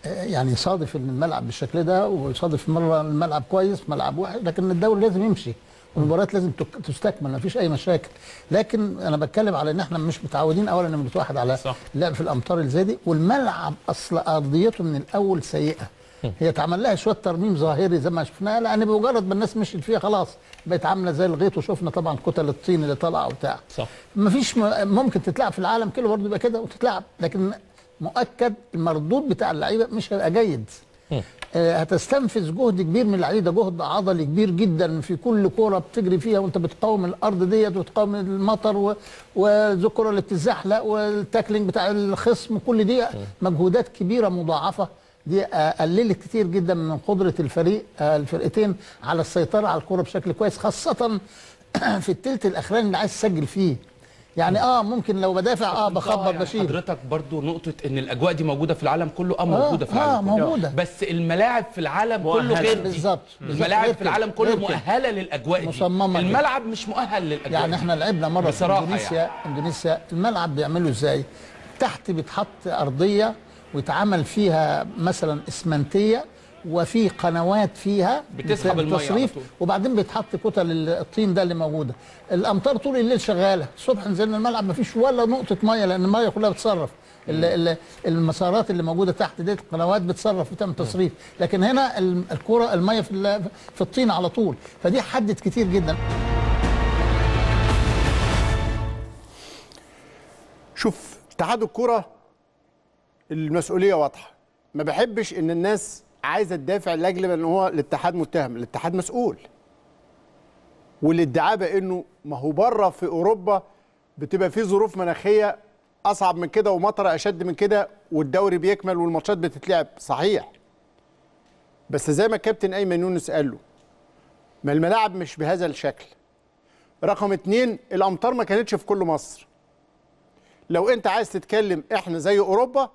يعني يصادف ان الملعب بالشكل ده ويصادف مره الملعب كويس ملعب واحد، لكن الدوري لازم يمشي والمباريات لازم تستكمل، ما فيش اي مشاكل. لكن انا بتكلم على ان احنا مش متعودين اولا ان بنتوحد على اللعب في الامطار اللي زي دي، والملعب اصل ارضيته من الاول سيئه. هي اتعمل لها شويه ترميم ظاهري زي ما شفناها، لان بمجرد ما الناس مشيت فيها خلاص بقت عامله زي الغيط، وشفنا طبعا كتل الطين اللي طالعه وبتاع. صح، مفيش ممكن تتلعب في العالم كله برضه يبقى كده وتتلعب، لكن مؤكد المردود بتاع اللعيبه مش هيبقى جيد. آه هتستنفذ جهد كبير من اللعيبه، جهد عضلي كبير جدا في كل كوره بتجري فيها وانت بتقاوم الارض ديت وتقاوم المطر والكره اللي بتتزحلق والتاكلينج بتاع الخصم، كل دي مجهودات كبيره مضاعفه. دي قللت كتير جدا من قدره الفريق الفرقتين على السيطره على الكوره بشكل كويس، خاصه في الثلث الاخراني اللي عايز تسجل فيه. يعني اه ممكن لو بدافع اه بخبط يعني بشيل. حضرتك برضو نقطه ان الاجواء دي موجوده في العالم كله. اه موجوده في العالم آه كله موجودة. بس الملاعب في العالم كله غير بالظبط، الملاعب في العالم كله مؤهله للاجواء دي، الملعب مش مؤهل للاجواء. يعني احنا لعبنا مره في اندونيسيا. يعني اندونيسيا الملعب بيعمله ازاي؟ تحت بيتحط ارضيه ويتعمل فيها مثلا اسمنتيه وفي قنوات فيها بتسحب الميه، وبعدين بيتحط كتل الطين ده اللي موجوده. الامطار طول الليل شغاله، الصبح نزلنا الملعب ما فيش ولا نقطه ميه، لان الميه كلها بتصرف. المسارات اللي موجوده تحت ديت القنوات بتصرف وتم تصريف، لكن هنا الكره الميه في في الطين على طول، فدي حدت كتير جدا. شوف اتحاد الكره المسؤوليه واضحه، ما بحبش ان الناس عايزه تدافع لاجل ان هو الاتحاد متهم، الاتحاد مسؤول. والادعاء بانه ما هو بره في اوروبا بتبقى فيه ظروف مناخيه اصعب من كده ومطره اشد من كده والدوري بيكمل والماتشات بتتلعب، صحيح. بس زي ما الكابتن ايمن يونس قال له، ما الملاعب مش بهذا الشكل. رقم اتنين، الامطار ما كانتش في كل مصر. لو انت عايز تتكلم احنا زي اوروبا،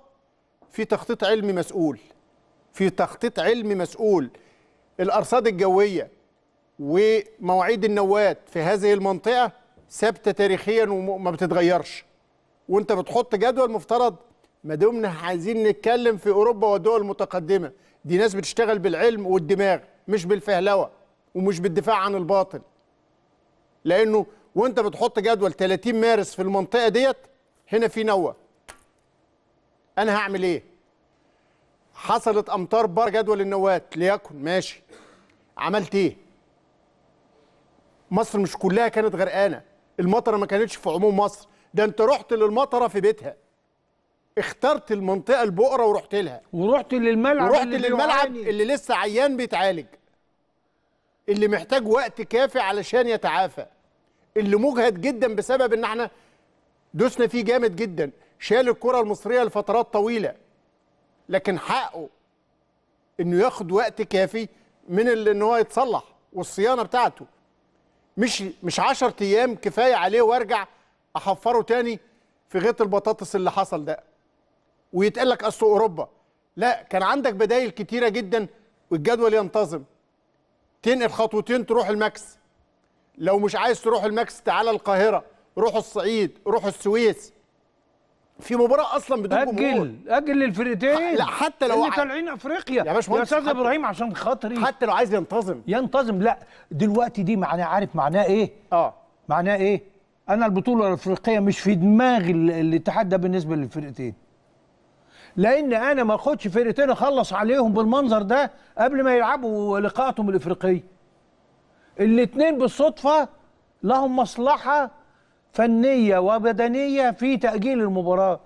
في تخطيط علمي مسؤول، في تخطيط علمي مسؤول. الأرصاد الجوية ومواعيد النوات في هذه المنطقة ثابتة تاريخيا وما بتتغيرش، وانت بتحط جدول مفترض. ما دمنا عايزين نتكلم في أوروبا والدول المتقدمة دي، ناس بتشتغل بالعلم والدماغ مش بالفهلوة ومش بالدفاع عن الباطل. لأنه وانت بتحط جدول ثلاثين مارس في المنطقة ديت، هنا في نوة، أنا هعمل إيه؟ حصلت امطار بره جدول النوات ليكن، ماشي، عملت ايه؟ مصر مش كلها كانت غرقانه، المطره ما كانتش في عموم مصر، ده انت رحت للمطره في بيتها. اخترت المنطقه البؤره ورحت لها، ورحت للملعب ورحت اللي للملعب اللي, اللي لسه عيان بيتعالج، اللي محتاج وقت كافي علشان يتعافى، اللي مجهد جدا بسبب ان احنا دوسنا فيه جامد جدا، شال الكره المصريه لفترات طويله، لكن حقه انه ياخد وقت كافي من اللي ان هو يتصلح والصيانه بتاعته. مش مش عشرة ايام كفايه عليه وارجع احفره تاني في غيط البطاطس اللي حصل ده ويتقال لك اصل اوروبا. لا، كان عندك بدايل كتيره جدا والجدول ينتظم، تنقل خطوتين تروح الماكس، لو مش عايز تروح الماكس تعالى القاهره، روح الصعيد، روح السويس، في مباراه اصلا بدون جمهور. اجل اجل للفرقتين، لا حتى لو اللي ع... طالعين افريقيا يا استاذ ابراهيم عشان خاطري، حتى لو عايز ينتظم ينتظم. لا دلوقتي دي معناها، عارف معناها ايه؟ اه معناها ايه؟ انا البطوله الافريقيه مش في دماغي الاتحاد ده بالنسبه للفرقتين، لان انا ما اخدش فرقتين اخلص عليهم بالمنظر ده قبل ما يلعبوا لقاءاتهم الافريقيه. الاثنين بالصدفه لهم مصلحه فنيه وبدنيه في تاجيل المباراه.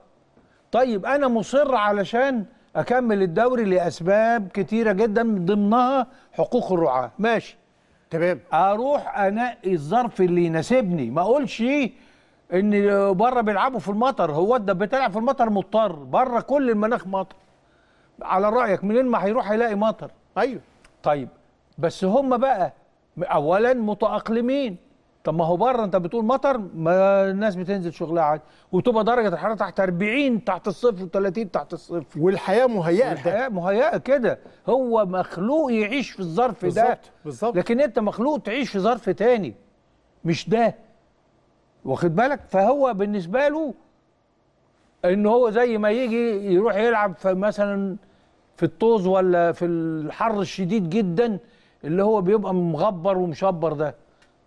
طيب انا مصر علشان اكمل الدوري لاسباب كتيره جدا من ضمنها حقوق الرعاه، ماشي تمام، اروح انقي الظرف اللي يناسبني، ما اقولش ان بره بيلعبوا في المطر. هو انت بتلعب في المطر مضطر، بره كل المناخ مطر على رايك، منين ما هيروح هيلاقي مطر؟ ايوه طيب، بس هم بقى اولا متاقلمين. طب ما هو بره انت بتقول مطر، ما الناس بتنزل شغلها عادي، وتبقى درجه الحراره تحت أربعين تحت الصفر وثلاثين تحت الصفر، والحياه مهيئه، الحياه مهيئه كده. هو مخلوق يعيش في الظرف ده بالظبط بالظبط، لكن انت مخلوق تعيش في ظرف تاني مش ده، واخد بالك؟ فهو بالنسبه له ان هو زي ما يجي يروح يلعب في مثلا في الطوز ولا في الحر الشديد جدا اللي هو بيبقى مغبر ومشبر ده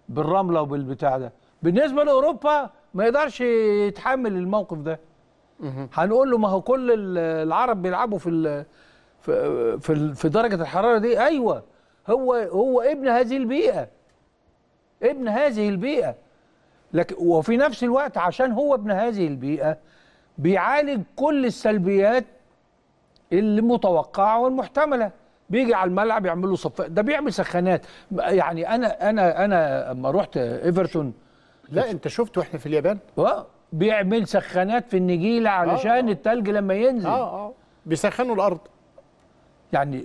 بالرمله وبالبتاع ده. بالنسبه لاوروبا ما يقدرش يتحمل الموقف ده. هنقول له ما هو كل العرب بيلعبوا في في في درجه الحراره دي. ايوه، هو هو ابن هذه البيئه، ابن هذه البيئه، لكن وفي نفس الوقت عشان هو ابن هذه البيئه بيعالج كل السلبيات المتوقعه والمحتمله. بيجي على الملعب يعمل له صفقات، ده بيعمل سخانات. يعني انا انا انا لما رحت ايفرتون، لا انت شفت واحنا في اليابان، اه بيعمل سخانات في النجيله علشان آه التلج لما ينزل اه اه بيسخنوا الارض، يعني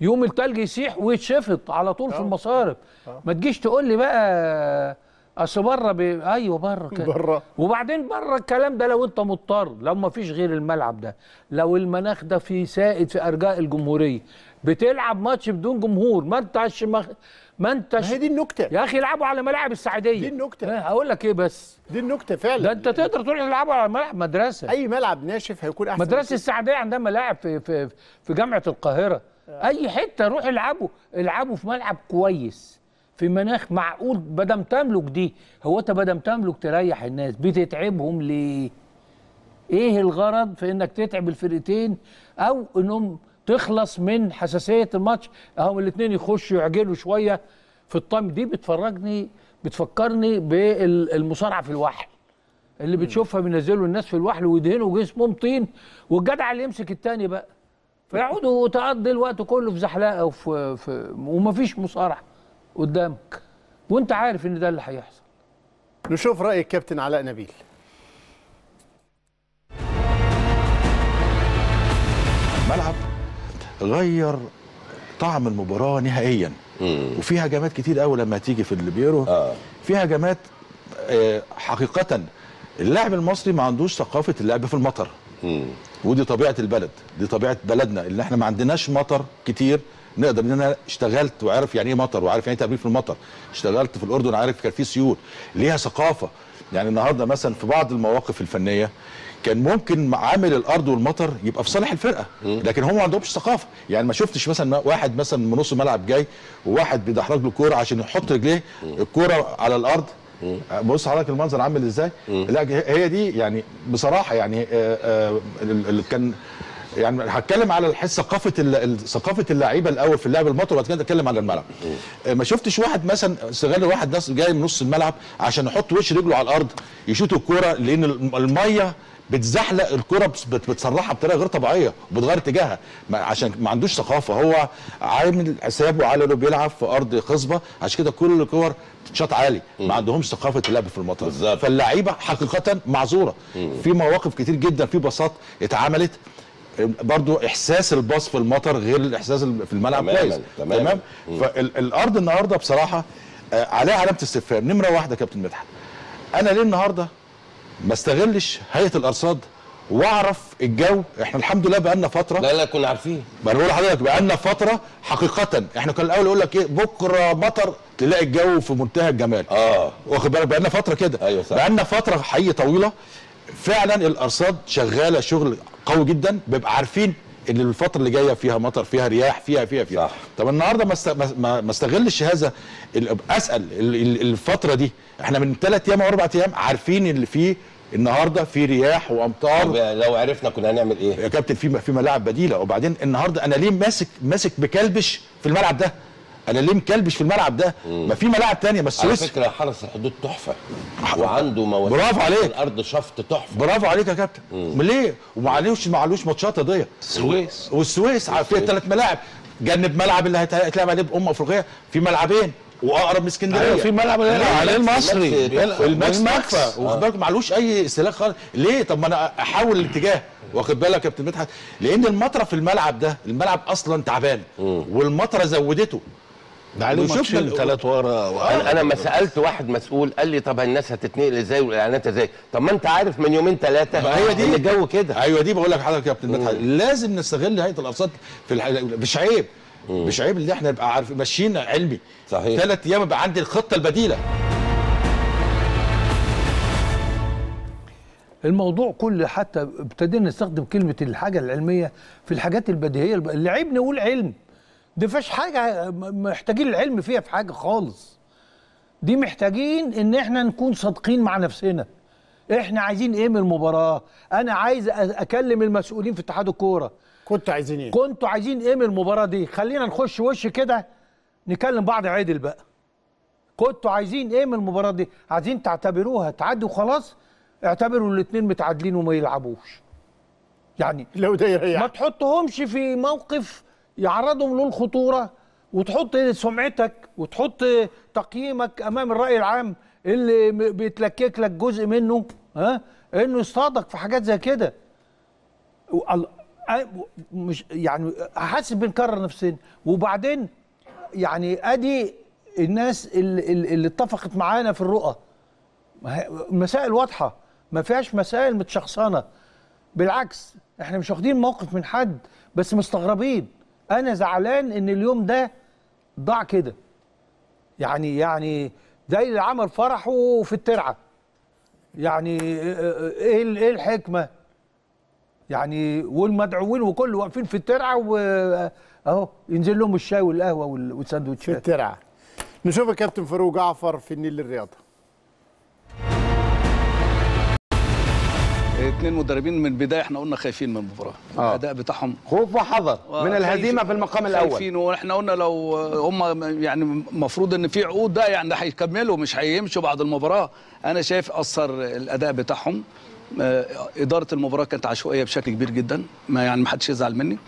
يوم التلج يسيح ويتشفط على طول آه في المصارف. آه ما تجيش تقول لي بقى اصل بره بي... ايوه بره كده بره. وبعدين بره الكلام ده لو انت مضطر، لو ما فيش غير الملعب ده، لو المناخ ده فيه سائد في ارجاء الجمهوريه، بتلعب ماتش بدون جمهور. ما انتش ما, ما انتش هي دي النكته يا اخي، العبوا على ملاعب السعيديه، دي النكته. هقول لك ايه بس، دي النكته فعلا. ده انت تقدر تروح تلعبوا على ملعب مدرسه، اي ملعب ناشف هيكون احسن. مدرسه السعيديه عندها ملاعب في في في جامعه القاهره، آه. اي حته روح العبوا، العبوا في ملعب كويس في مناخ معقول. بدم تملك دي، هو انت بدم تملك تريح الناس، بتتعبهم ليه؟ ايه الغرض في انك تتعب الفرقتين او انهم تخلص من حساسيه الماتش؟ اهو الاثنين يخشوا يعجلوا شويه في الطم. دي بتفرجني، بتفكرني بالمصارعه في الوحل اللي بتشوفها بينزلوا الناس في الوحل ويدهنوا جسمهم طين، والجدع اللي يمسك الثاني بقى، فيقعدوا تقضي الوقت كله في زحلقه وفي في ومفيش مصارعه قدامك، وانت عارف ان ده اللي هيحصل. نشوف راي الكابتن علاء نبيل. ملعب غير طعم المباراه نهائيا، وفي هجمات كتير قوي لما تيجي في الليبيرو، آه. في هجمات آه حقيقه اللاعب المصري ما عندوش ثقافه اللعب في المطر، مم. ودي طبيعه البلد، دي طبيعه بلدنا اللي احنا ما عندناش مطر كتير نقدر. ان انا اشتغلت وعارف يعني ايه مطر، وعارف يعني ايه تدريب في المطر، اشتغلت في الاردن، عارف كان في سيول ليها ثقافه. يعني النهارده مثلا في بعض المواقف الفنيه كان ممكن عامل الارض والمطر يبقى في صالح الفرقه، لكن هم ما عندهمش ثقافه. يعني ما شفتش مثلا واحد مثلا من نص الملعب جاي وواحد بيدحرج له الكوره عشان يحط رجليه الكوره على الارض، بص حضرتك المنظر عامل ازاي. لا هي دي يعني بصراحه يعني اللي كان يعني هتكلم على الحس ثقافه ثقافه اللعيبه الاول في اللعب المطر، وبعد كده اتكلم على الملعب. ما شفتش واحد مثلا استغل واحد ناس جاي من نص الملعب عشان يحط وش رجله على الارض يشوط الكوره، لان الميه بتزحلق الكرة، بتصرحها بطريقه غير طبيعيه وبتغير اتجاهها، عشان ما عندوش ثقافه. هو عامل حسابه على انه بيلعب في ارض خصبه، عشان كده كل الكور شاط عالي، ما عندهمش ثقافه اللعب في المطلق. فاللعيبه حقيقه معذوره في مواقف كتير جدا، في باصات اتعملت برضو احساس الباص في المطر غير الاحساس في الملعب كويس. تمام. فالارض النهارده بصراحه عليها علامه استفهام نمره واحده. كابتن مدحت، انا ليه النهارده ما استغلش هيئه الارصاد واعرف الجو؟ احنا الحمد لله بقالنا فتره، لا لا كنا عارفين، ما انا بقول لحضرتك بقالنا فتره حقيقه. احنا كان الاول يقول لك ايه بكره مطر، تلاقي الجو في منتهى الجمال. اه واخد بالك، بقالنا فتره كده. ايوه صح، بقالنا فتره حقيقه طويله فعلا الارصاد شغاله شغل قوي جدا، بيبقى عارفين ان الفتره اللي جايه فيها مطر، فيها رياح، فيها فيها فيها صح. طب النهارده ما استغلش هذا، اسال الفتره دي احنا من ثلاث ايام او اربع ايام عارفين اللي فيه النهارده في رياح وامطار. لو عرفنا كنا هنعمل ايه يا كابتن؟ في في ملاعب بديله. وبعدين النهارده انا ليه ماسك ماسك بكلبش في الملعب ده؟ انا ليه مكلبش في الملعب ده؟ ما في ملاعب ثانيه. بس على فكره حرس الحدود تحفه وعنده موارد، برافو عليك، الارض شفط تحفه، برافو عليك يا كابتن. ليه ومعلوش معلوش ماتشات قضيه؟ السويس والسويس فيها ثلاث ملاعب جنب ملعب اللي هيتلعب عليه بامم افريقيه، في ملعبين واقرب من اسكندريه. ايوه في ملعب النيل المصري، الماكس تحفه، واخد بالك معلوش اي استهلاك خالص. ليه؟ طب ما انا احاول الاتجاه، واخد بالك يا كابتن مدحت؟ لان المطره في الملعب ده، الملعب اصلا تعبان والمطره زودته. ده عليه ماتشين ثلاث ورا. انا لما سالت واحد مسؤول قال لي طب الناس هتتنقل ازاي والاعلانات ازاي؟ طب ما انت عارف من يومين ثلاثه هي دي الجو كده. ايوه دي بقول لك لحضرتك يا كابتن مدحت، لازم نستغل هيئه الارصاد في الح... مش عيب مم. مش عيب اللي احنا نبقى عارفين ماشيين علمي. صحيح، ثلاث ايام يبقى عندي الخطه البديله. الموضوع كله حتى ابتدينا نستخدم كلمه الحاجه العلميه في الحاجات البديهيه اللي عيب نقول علم. دي فيش حاجه محتاجين العلم فيها في حاجه خالص. دي محتاجين ان احنا نكون صادقين مع نفسنا. احنا عايزين ايه من المباراه؟ انا عايز اكلم المسؤولين في اتحاد الكوره، كنتوا عايزين ايه؟ كنتوا عايزين ايه من المباراه دي؟ خلينا نخش وش كده نكلم بعض عدل بقى. كنتوا عايزين ايه من المباراه دي؟ عايزين تعتبروها تعدي وخلاص؟ اعتبروا الاثنين متعادلين وما يلعبوش. يعني لو ده يريح ما تحطهمش في موقف يعرضهم للخطوره وتحط سمعتك وتحط تقييمك امام الراي العام اللي بيتلكك لك جزء منه، ها، انه يصطادك في حاجات زي كده. مش يعني حاسس بنكرر نفسنا. وبعدين يعني ادي الناس اللي, اللي اتفقت معانا في الرؤى، مسائل واضحه ما فيهاش مسائل متشخصنه. بالعكس احنا مش واخدين موقف من حد، بس مستغربين. انا زعلان ان اليوم ده ضاع كده، يعني يعني زي اللي عمل فرحه في الترعه. يعني ايه ايه الحكمه يعني؟ والمدعوين وكل واقفين في الترعه، واهو ينزل لهم الشاي والقهوه والساندوتشات في الترعه. نشوف الكابتن فاروق جعفر في النيل الرياضه. اثنين مدربين من البدايه احنا قلنا خايفين من المباراه، آه. الاداء بتاعهم خوف وحذر من الهزيمه في المقام الاول، خايفين. واحنا قلنا لو هم يعني المفروض ان في عقود ده، يعني هيكملوا مش هيمشوا بعد المباراه. انا شايف اثر الاداء بتاعهم. إدارة المباراة كانت عشوائية بشكل كبير جدا، ما يعني ما حدش يزعل مني.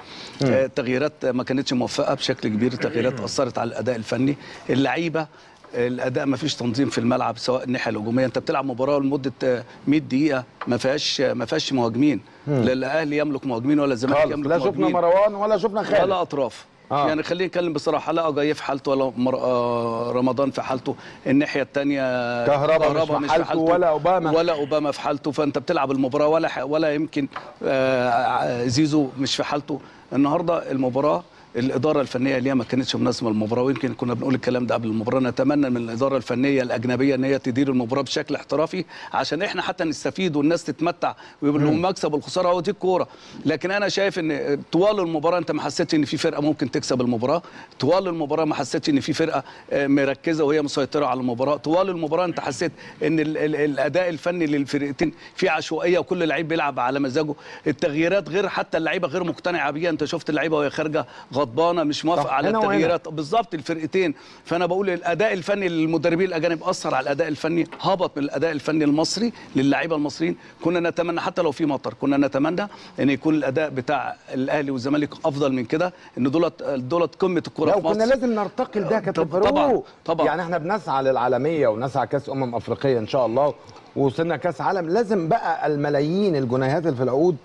التغييرات ما كانتش موفقة بشكل كبير، التغييرات أثرت على الأداء الفني. اللعيبة الأداء ما فيش تنظيم في الملعب، سواء الناحية الهجومية. أنت بتلعب مباراة لمدة مية دقيقة ما فيهاش ما فيهاش مهاجمين، لا الأهلي يملك مهاجمين ولا الزمالك يملك مهاجمين، لا شفنا مروان ولا شفنا خالد ولا أطراف. آه. يعني خلينا نتكلم بصراحه، لا أجاي في حالته ولا مر... آه رمضان في حالته، الناحيه الثانيه كهرباء مش, مش في حالته، ولا اوباما ولا اوباما في حالته. فانت بتلعب المباراه ولا ح... ولا يمكن آه زيزو مش في حالته. النهارده المباراه الاداره الفنيه اللي هي ما كانتش مناسبه للمباراه، ويمكن كنا بنقول الكلام ده قبل المباراه. نتمنى من الاداره الفنيه الاجنبيه ان هي تدير المباراه بشكل احترافي، عشان احنا حتى نستفيد والناس تتمتع ويبقى لهم مكسب والخساره هو دي الكوره. لكن انا شايف ان طوال المباراه انت ما حسيتش ان في فرقه ممكن تكسب المباراه، طوال المباراه ما حسيتش ان في فرقه مركزه وهي مسيطره على المباراه، طوال المباراه انت حسيت ان ال ال الاداء الفني للفرقتين في عشوائيه وكل لعيب بيلعب على مزاجه. التغييرات غير، حتى اللعيبه غير مقتنعه بيها. انت شفت اللعيبه وهي خارجه غضبانه مش موافقه على التغييرات بالظبط الفرقتين. فانا بقول الاداء الفني للمدربين الاجانب اثر على الاداء الفني، هبط من الاداء الفني المصري للاعيبه المصريين. كنا نتمنى حتى لو في مطر كنا نتمنى ان يكون الاداء بتاع الاهلي والزمالك افضل من كده، ان دولت دولت قمه الكره في مصر. كنا لازم نرتقي لده كابتن فاروق. طبعا طبعا يعني احنا بنسعى للعالميه ونسعى كاس امم افريقيه ان شاء الله، ووصلنا كاس عالم. لازم بقى الملايين الجنيهات اللي في العقود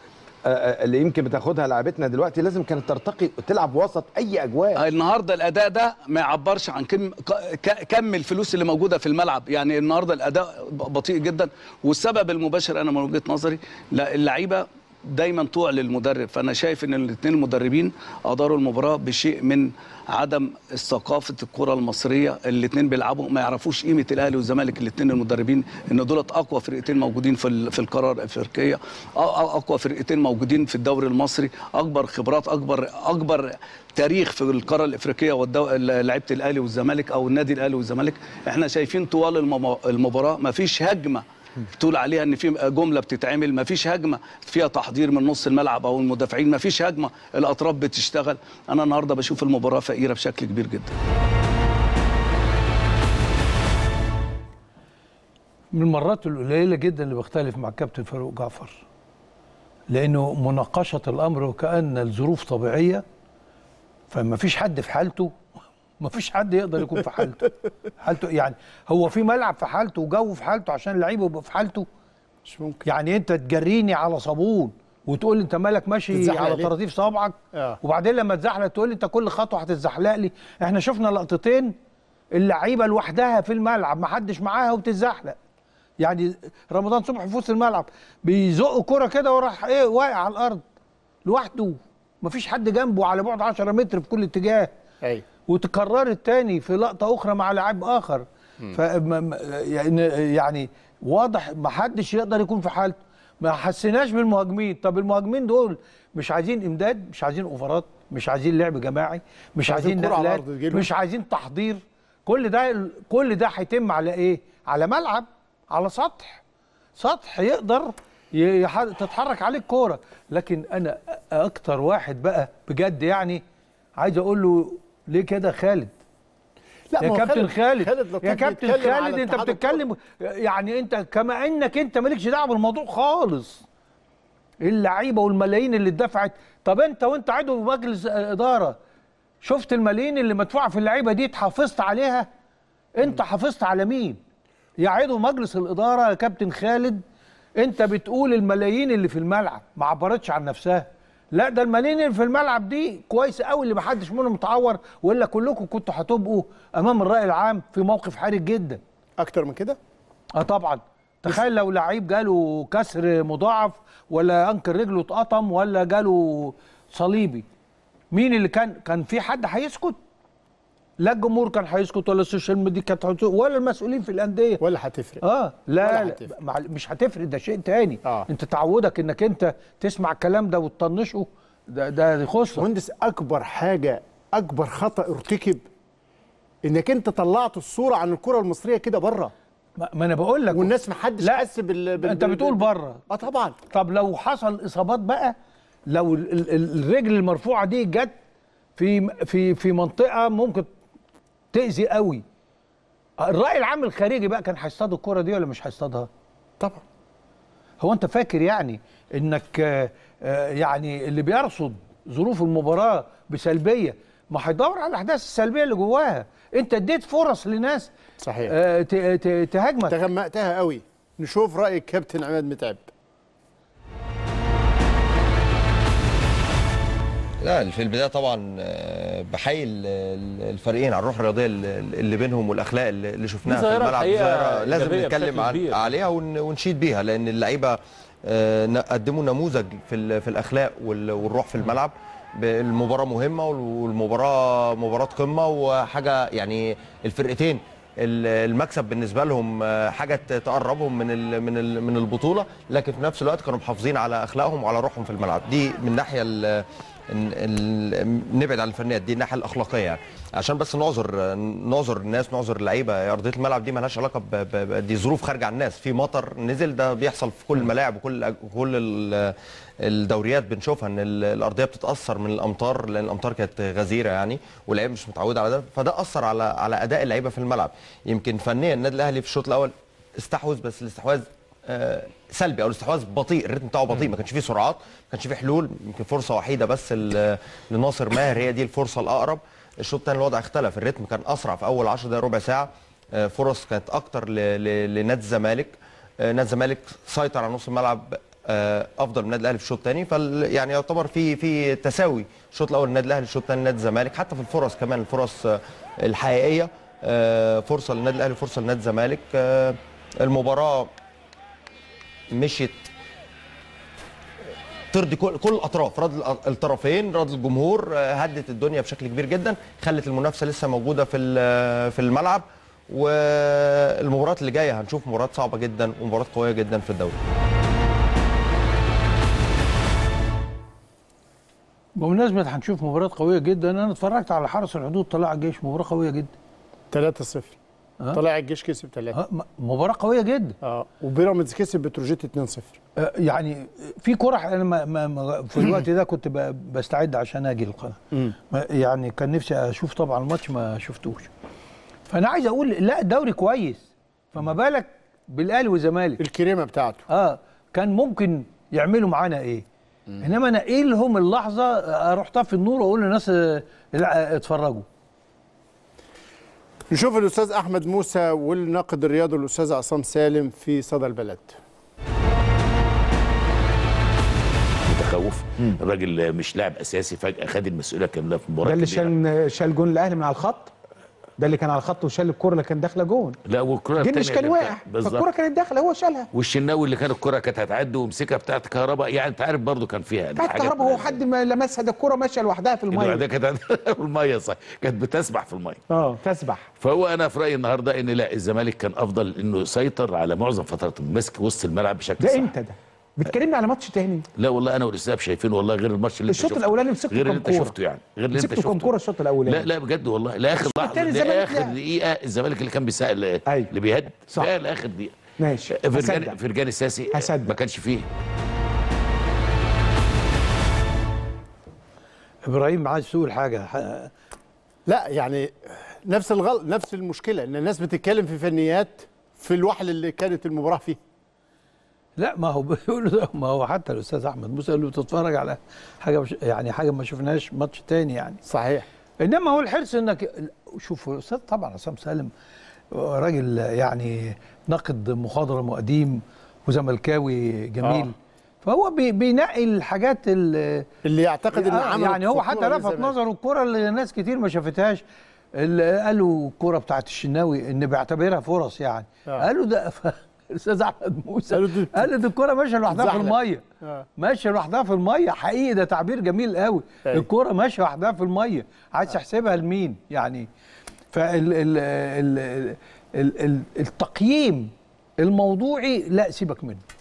اللي يمكن بتاخدها لعبتنا دلوقتي لازم كانت ترتقي وتلعب وسط اي اجواء. النهارده الاداء ده ما يعبرش عن كم كم الفلوس اللي موجوده في الملعب. يعني النهارده الاداء بطيء جدا، والسبب المباشر انا من وجهه نظري اللعيبه دايما طوع للمدرب. فانا شايف ان الاثنين المدربين اداروا المباراه بشيء من عدم ثقافه الكره المصريه. الاثنين بيلعبوا ما يعرفوش قيمه الاهلي والزمالك، الاثنين المدربين ان دولت اقوى فرقتين موجودين في في القاره الافريقيه، اقوى فرقتين موجودين في الدوري المصري، اكبر خبرات، اكبر اكبر تاريخ في القاره الافريقيه ولعيبه الاهلي والزمالك او النادي الاهلي والزمالك. احنا شايفين طوال المباراه ما فيش هجمه بتقول عليها ان في جمله بتتعمل، مفيش هجمه فيها تحضير من نص الملعب او المدافعين، مفيش هجمه، الاطراف بتشتغل. انا النهارده بشوف المباراه فقيره بشكل كبير جدا. من المرات القليله جدا اللي بختلف مع الكابتن فاروق جعفر، لانه مناقشه الامر وكأن الظروف طبيعيه، فمفيش حد في حالته، مفيش حد يقدر يكون في حالته. حالته يعني هو في ملعب في حالته وجو في حالته عشان اللعيبه يبقوا في حالته؟ مش ممكن. يعني انت تجريني على صابون وتقول لي انت مالك ماشي على طراطيف صابعك آه. وبعدين لما تزحلق تقول لي انت كل خطوه هتتزحلق لي. احنا شفنا لقطتين اللعيبه لوحدها في الملعب ما حدش معاها وبتتزحلق. يعني رمضان صبح في وسط الملعب بيزق كره كده وراح ايه واقع على الارض لوحده، مفيش حد جنبه على بعد عشرة متر في كل اتجاه. ايوه، وتكررت تاني في لقطه اخرى مع لاعب اخر. ف يعني واضح ما حدش يقدر يكون في حالته. ما حسيناش بالمهاجمين. طب المهاجمين دول مش عايزين امداد، مش عايزين اوفرات، مش عايزين لعب جماعي، مش عايزين نقلات، مش عايزين تحضير. كل ده كل ده هيتم على ايه؟ على ملعب، على سطح سطح يقدر تتحرك عليه الكوره. لكن انا اكتر واحد بقى بجد يعني عايز اقول له ليه كده خالد؟ لا يا كابتن خالد, خالد يا كابتن خالد انت بتتكلم يعني انت كما انك انت مالكش دعوه بالموضوع خالص. اللعيبه والملايين اللي اتدفعت. طب انت وانت عضو مجلس اداره شفت الملايين اللي مدفوعه في اللعيبه دي اتحافظت عليها؟ انت حافظت على مين؟ يا عضو مجلس الاداره يا كابتن خالد انت بتقول الملايين اللي في الملعب ما عبرتش عن نفسها. لا ده الملايين اللي في الملعب دي كويس قوي اللي محدش منهم اتعور، والا كلكم كنتوا هتبقوا امام الراي العام في موقف حرج جدا. اكتر من كده؟ اه طبعا. تخيل لو لعيب جاله كسر مضاعف ولا انكر رجله اتقطم ولا جاله صليبي، مين اللي كان كان في حد هيسكت؟ لا الجمهور كان هيسكت ولا السوشيال ميديا كانت ولا المسؤولين في الانديه ولا هتفرق. اه لا, لا هتفرق. مش هتفرق، ده شيء تاني. آه. انت تعودك انك انت تسمع الكلام ده وتطنشه، ده ده يخصك. مهندس اكبر حاجه اكبر خطا ارتكب انك انت طلعت الصوره عن الكره المصريه كده بره. ما انا بقول لك والناس ما حدش حس بال, بال انت بتقول بره. اه طبعا. طب لو حصل اصابات بقى، لو الرجل المرفوعه دي جت في في في منطقه ممكن تأذي قوي، الرأي العام الخارجي بقى كان هيصطاد الكرة دي ولا مش هيصطادها؟ طبعا. هو انت فاكر يعني انك يعني اللي بيرصد ظروف المباراة بسلبية ما هيدور على الاحداث السلبية اللي جواها؟ انت اديت فرص لناس صحيح تهاجمك، تغمقتها قوي. نشوف رأي الكابتن عماد متعب. لا في البدايه طبعا بحيي الفريقين على الروح الرياضيه اللي بينهم والاخلاق اللي شفناها في الملعب. ظاهره لازم نتكلم عليها ونشيد بيها، لان اللعيبه قدموا نموذج في الاخلاق والروح في الملعب. المباراه مهمه والمباراه مباراه قمه وحاجه، يعني الفرقتين المكسب بالنسبه لهم حاجه تقربهم من ال من ال من البطوله، لكن في نفس الوقت كانوا محافظين على اخلاقهم وعلى روحهم في الملعب. دي من الناحيه نبعد عن الفنيات دي الناحيه الاخلاقيه، عشان بس نعذر نعذر الناس، نعذر اللعيبه. ارضيه الملعب دي مالهاش علاقه ب... ب... دي ظروف خارجه عن الناس. في مطر نزل، ده بيحصل في كل الملاعب وكل كل الدوريات بنشوفها ان الارضيه بتتاثر من الامطار، لان الامطار كانت غزيره يعني، واللعيبه مش متعوده على ده، فده اثر على على اداء اللعيبه في الملعب. يمكن فنيا النادي الاهلي في الشوط الاول استحوذ، بس الاستحواذ سلبي او الاستحواذ بطيء، الريتم بتاعه بطيء، ما كانش فيه سرعات، ما كانش فيه حلول. يمكن فرصه وحيده بس لناصر ماهر، هي دي الفرصه الاقرب. الشوط الثاني الوضع اختلف، الريتم كان اسرع في اول عشر دقائق، ربع ساعه فرص كانت اكتر لنادي الزمالك. نادي الزمالك سيطر على نص الملعب افضل من النادي الاهلي في الشوط الثاني، فال يعني يعتبر في في تساوي، الشوط الاول النادي الاهلي، الشوط الثاني نادي الزمالك. حتى في الفرص كمان، الفرص الحقيقيه فرصه للنادي الاهلي وفرصه للنادي الزمالك. المباراه مشيت ترضي كل الاطراف، راضي الطرفين، راضي الجمهور، هدت الدنيا بشكل كبير جدا، خلت المنافسه لسه موجوده في في الملعب. والمباراه اللي جايه هنشوف مباراه صعبه جدا ومباراه قويه جدا في الدوري. بمناسبه هنشوف مباراه قويه جدا، انا اتفرجت على حرس الحدود طلع الجيش، مباراه قويه جدا ثلاثة صفر. أه؟ طلع الجيش كسب ثلاثة. أه؟ مباراه قويه جدا. اه وبيراميدز كسب بتروجيت اثنين صفر. أه يعني في كره انا ما ما في الوقت ده كنت بستعد عشان اجي القناه. يعني كان نفسي اشوف طبعا الماتش ما شفتوش. فانا عايز اقول لا الدوري كويس، فما بالك بالاهلي والزمالك الكريمه بتاعته. اه كان ممكن يعملوا معانا ايه؟ مم. انما انا ايه لهم اللحظه اروح طفي النور واقول للناس اتفرجوا. نشوف الأستاذ أحمد موسى والناقد الرياضي الأستاذ عصام سالم في صدى البلد. متخوف، الراجل مش لاعب أساسي، فجأة خد المسؤولية كاملة في مباراة. ده اللي شال شال جون الأهلي من على الخط، ده اللي كان على الخط وشال الكرة اللي كان داخلة جون. لا والكرة التانية مش كان واقع، فالكرة كانت داخلة هو شالها. والشناوي اللي كان الكرة كانت هتعدي ومسكها بتاعت كهرباء، يعني أنت عارف برضه كان فيها بتاعت كهرباء، هو حد ما لمسها، ده الكرة ماشية لوحدها في المية. ده كانت في المية صح، كانت بتسبح في المية. اه تسبح. فهو أنا في رأيي النهارده إن لا، الزمالك كان أفضل إنه يسيطر على معظم فترة المسك وسط الملعب بشكل صح. ده أنت ده بتكلمني على ماتش تاني؟ لا والله انا والاستاذ شايفين والله غير الماتش اللي انت شفته. الشوط الاولاني مسكته غير اللي انت شفته يعني، غير اللي انت شفته كوره الشوط الاولاني. لا لا بجد والله لاخر لحظه، لاخر دقيقه الزمالك اللي كان بيسال اللي بيهدد صح لاخر دقيقه. ماشي فرجاني فرجاني الساسي ما كانش فيه. ابراهيم عايز تقول حاجه؟ لا يعني نفس الغلط، نفس المشكله، ان الناس بتتكلم في فنيات في الوحل اللي كانت المباراه فيه. لا ما هو بيقولوا، ما هو حتى الاستاذ احمد موسى قال له بتتفرج على حاجه مش يعني حاجه ما شفناهاش ماتش تاني يعني. صحيح. انما هو الحرص انك شوف الاستاذ طبعا عصام سالم راجل يعني ناقد مخضرم وقديم وزملكاوي جميل. آه. فهو بي بينقي الحاجات اللي يعتقد ان عمله يعني، هو حتى لفت نظره الكره اللي ناس كتير ما شافتهاش. اللي قالوا الكره بتاعت الشناوي ان بيعتبرها فرص يعني. آه. قالوا ده ف... الاستاذ احمد موسى قال دي الكوره ماشيه لوحدها في الميه، ماشيه لوحدها في الميه حقيقي، ده تعبير جميل قوي. الكوره ماشيه لوحدها في الميه، عايز تحسبها لمين يعني؟ فالتقييم الموضوعي لا سيبك منه.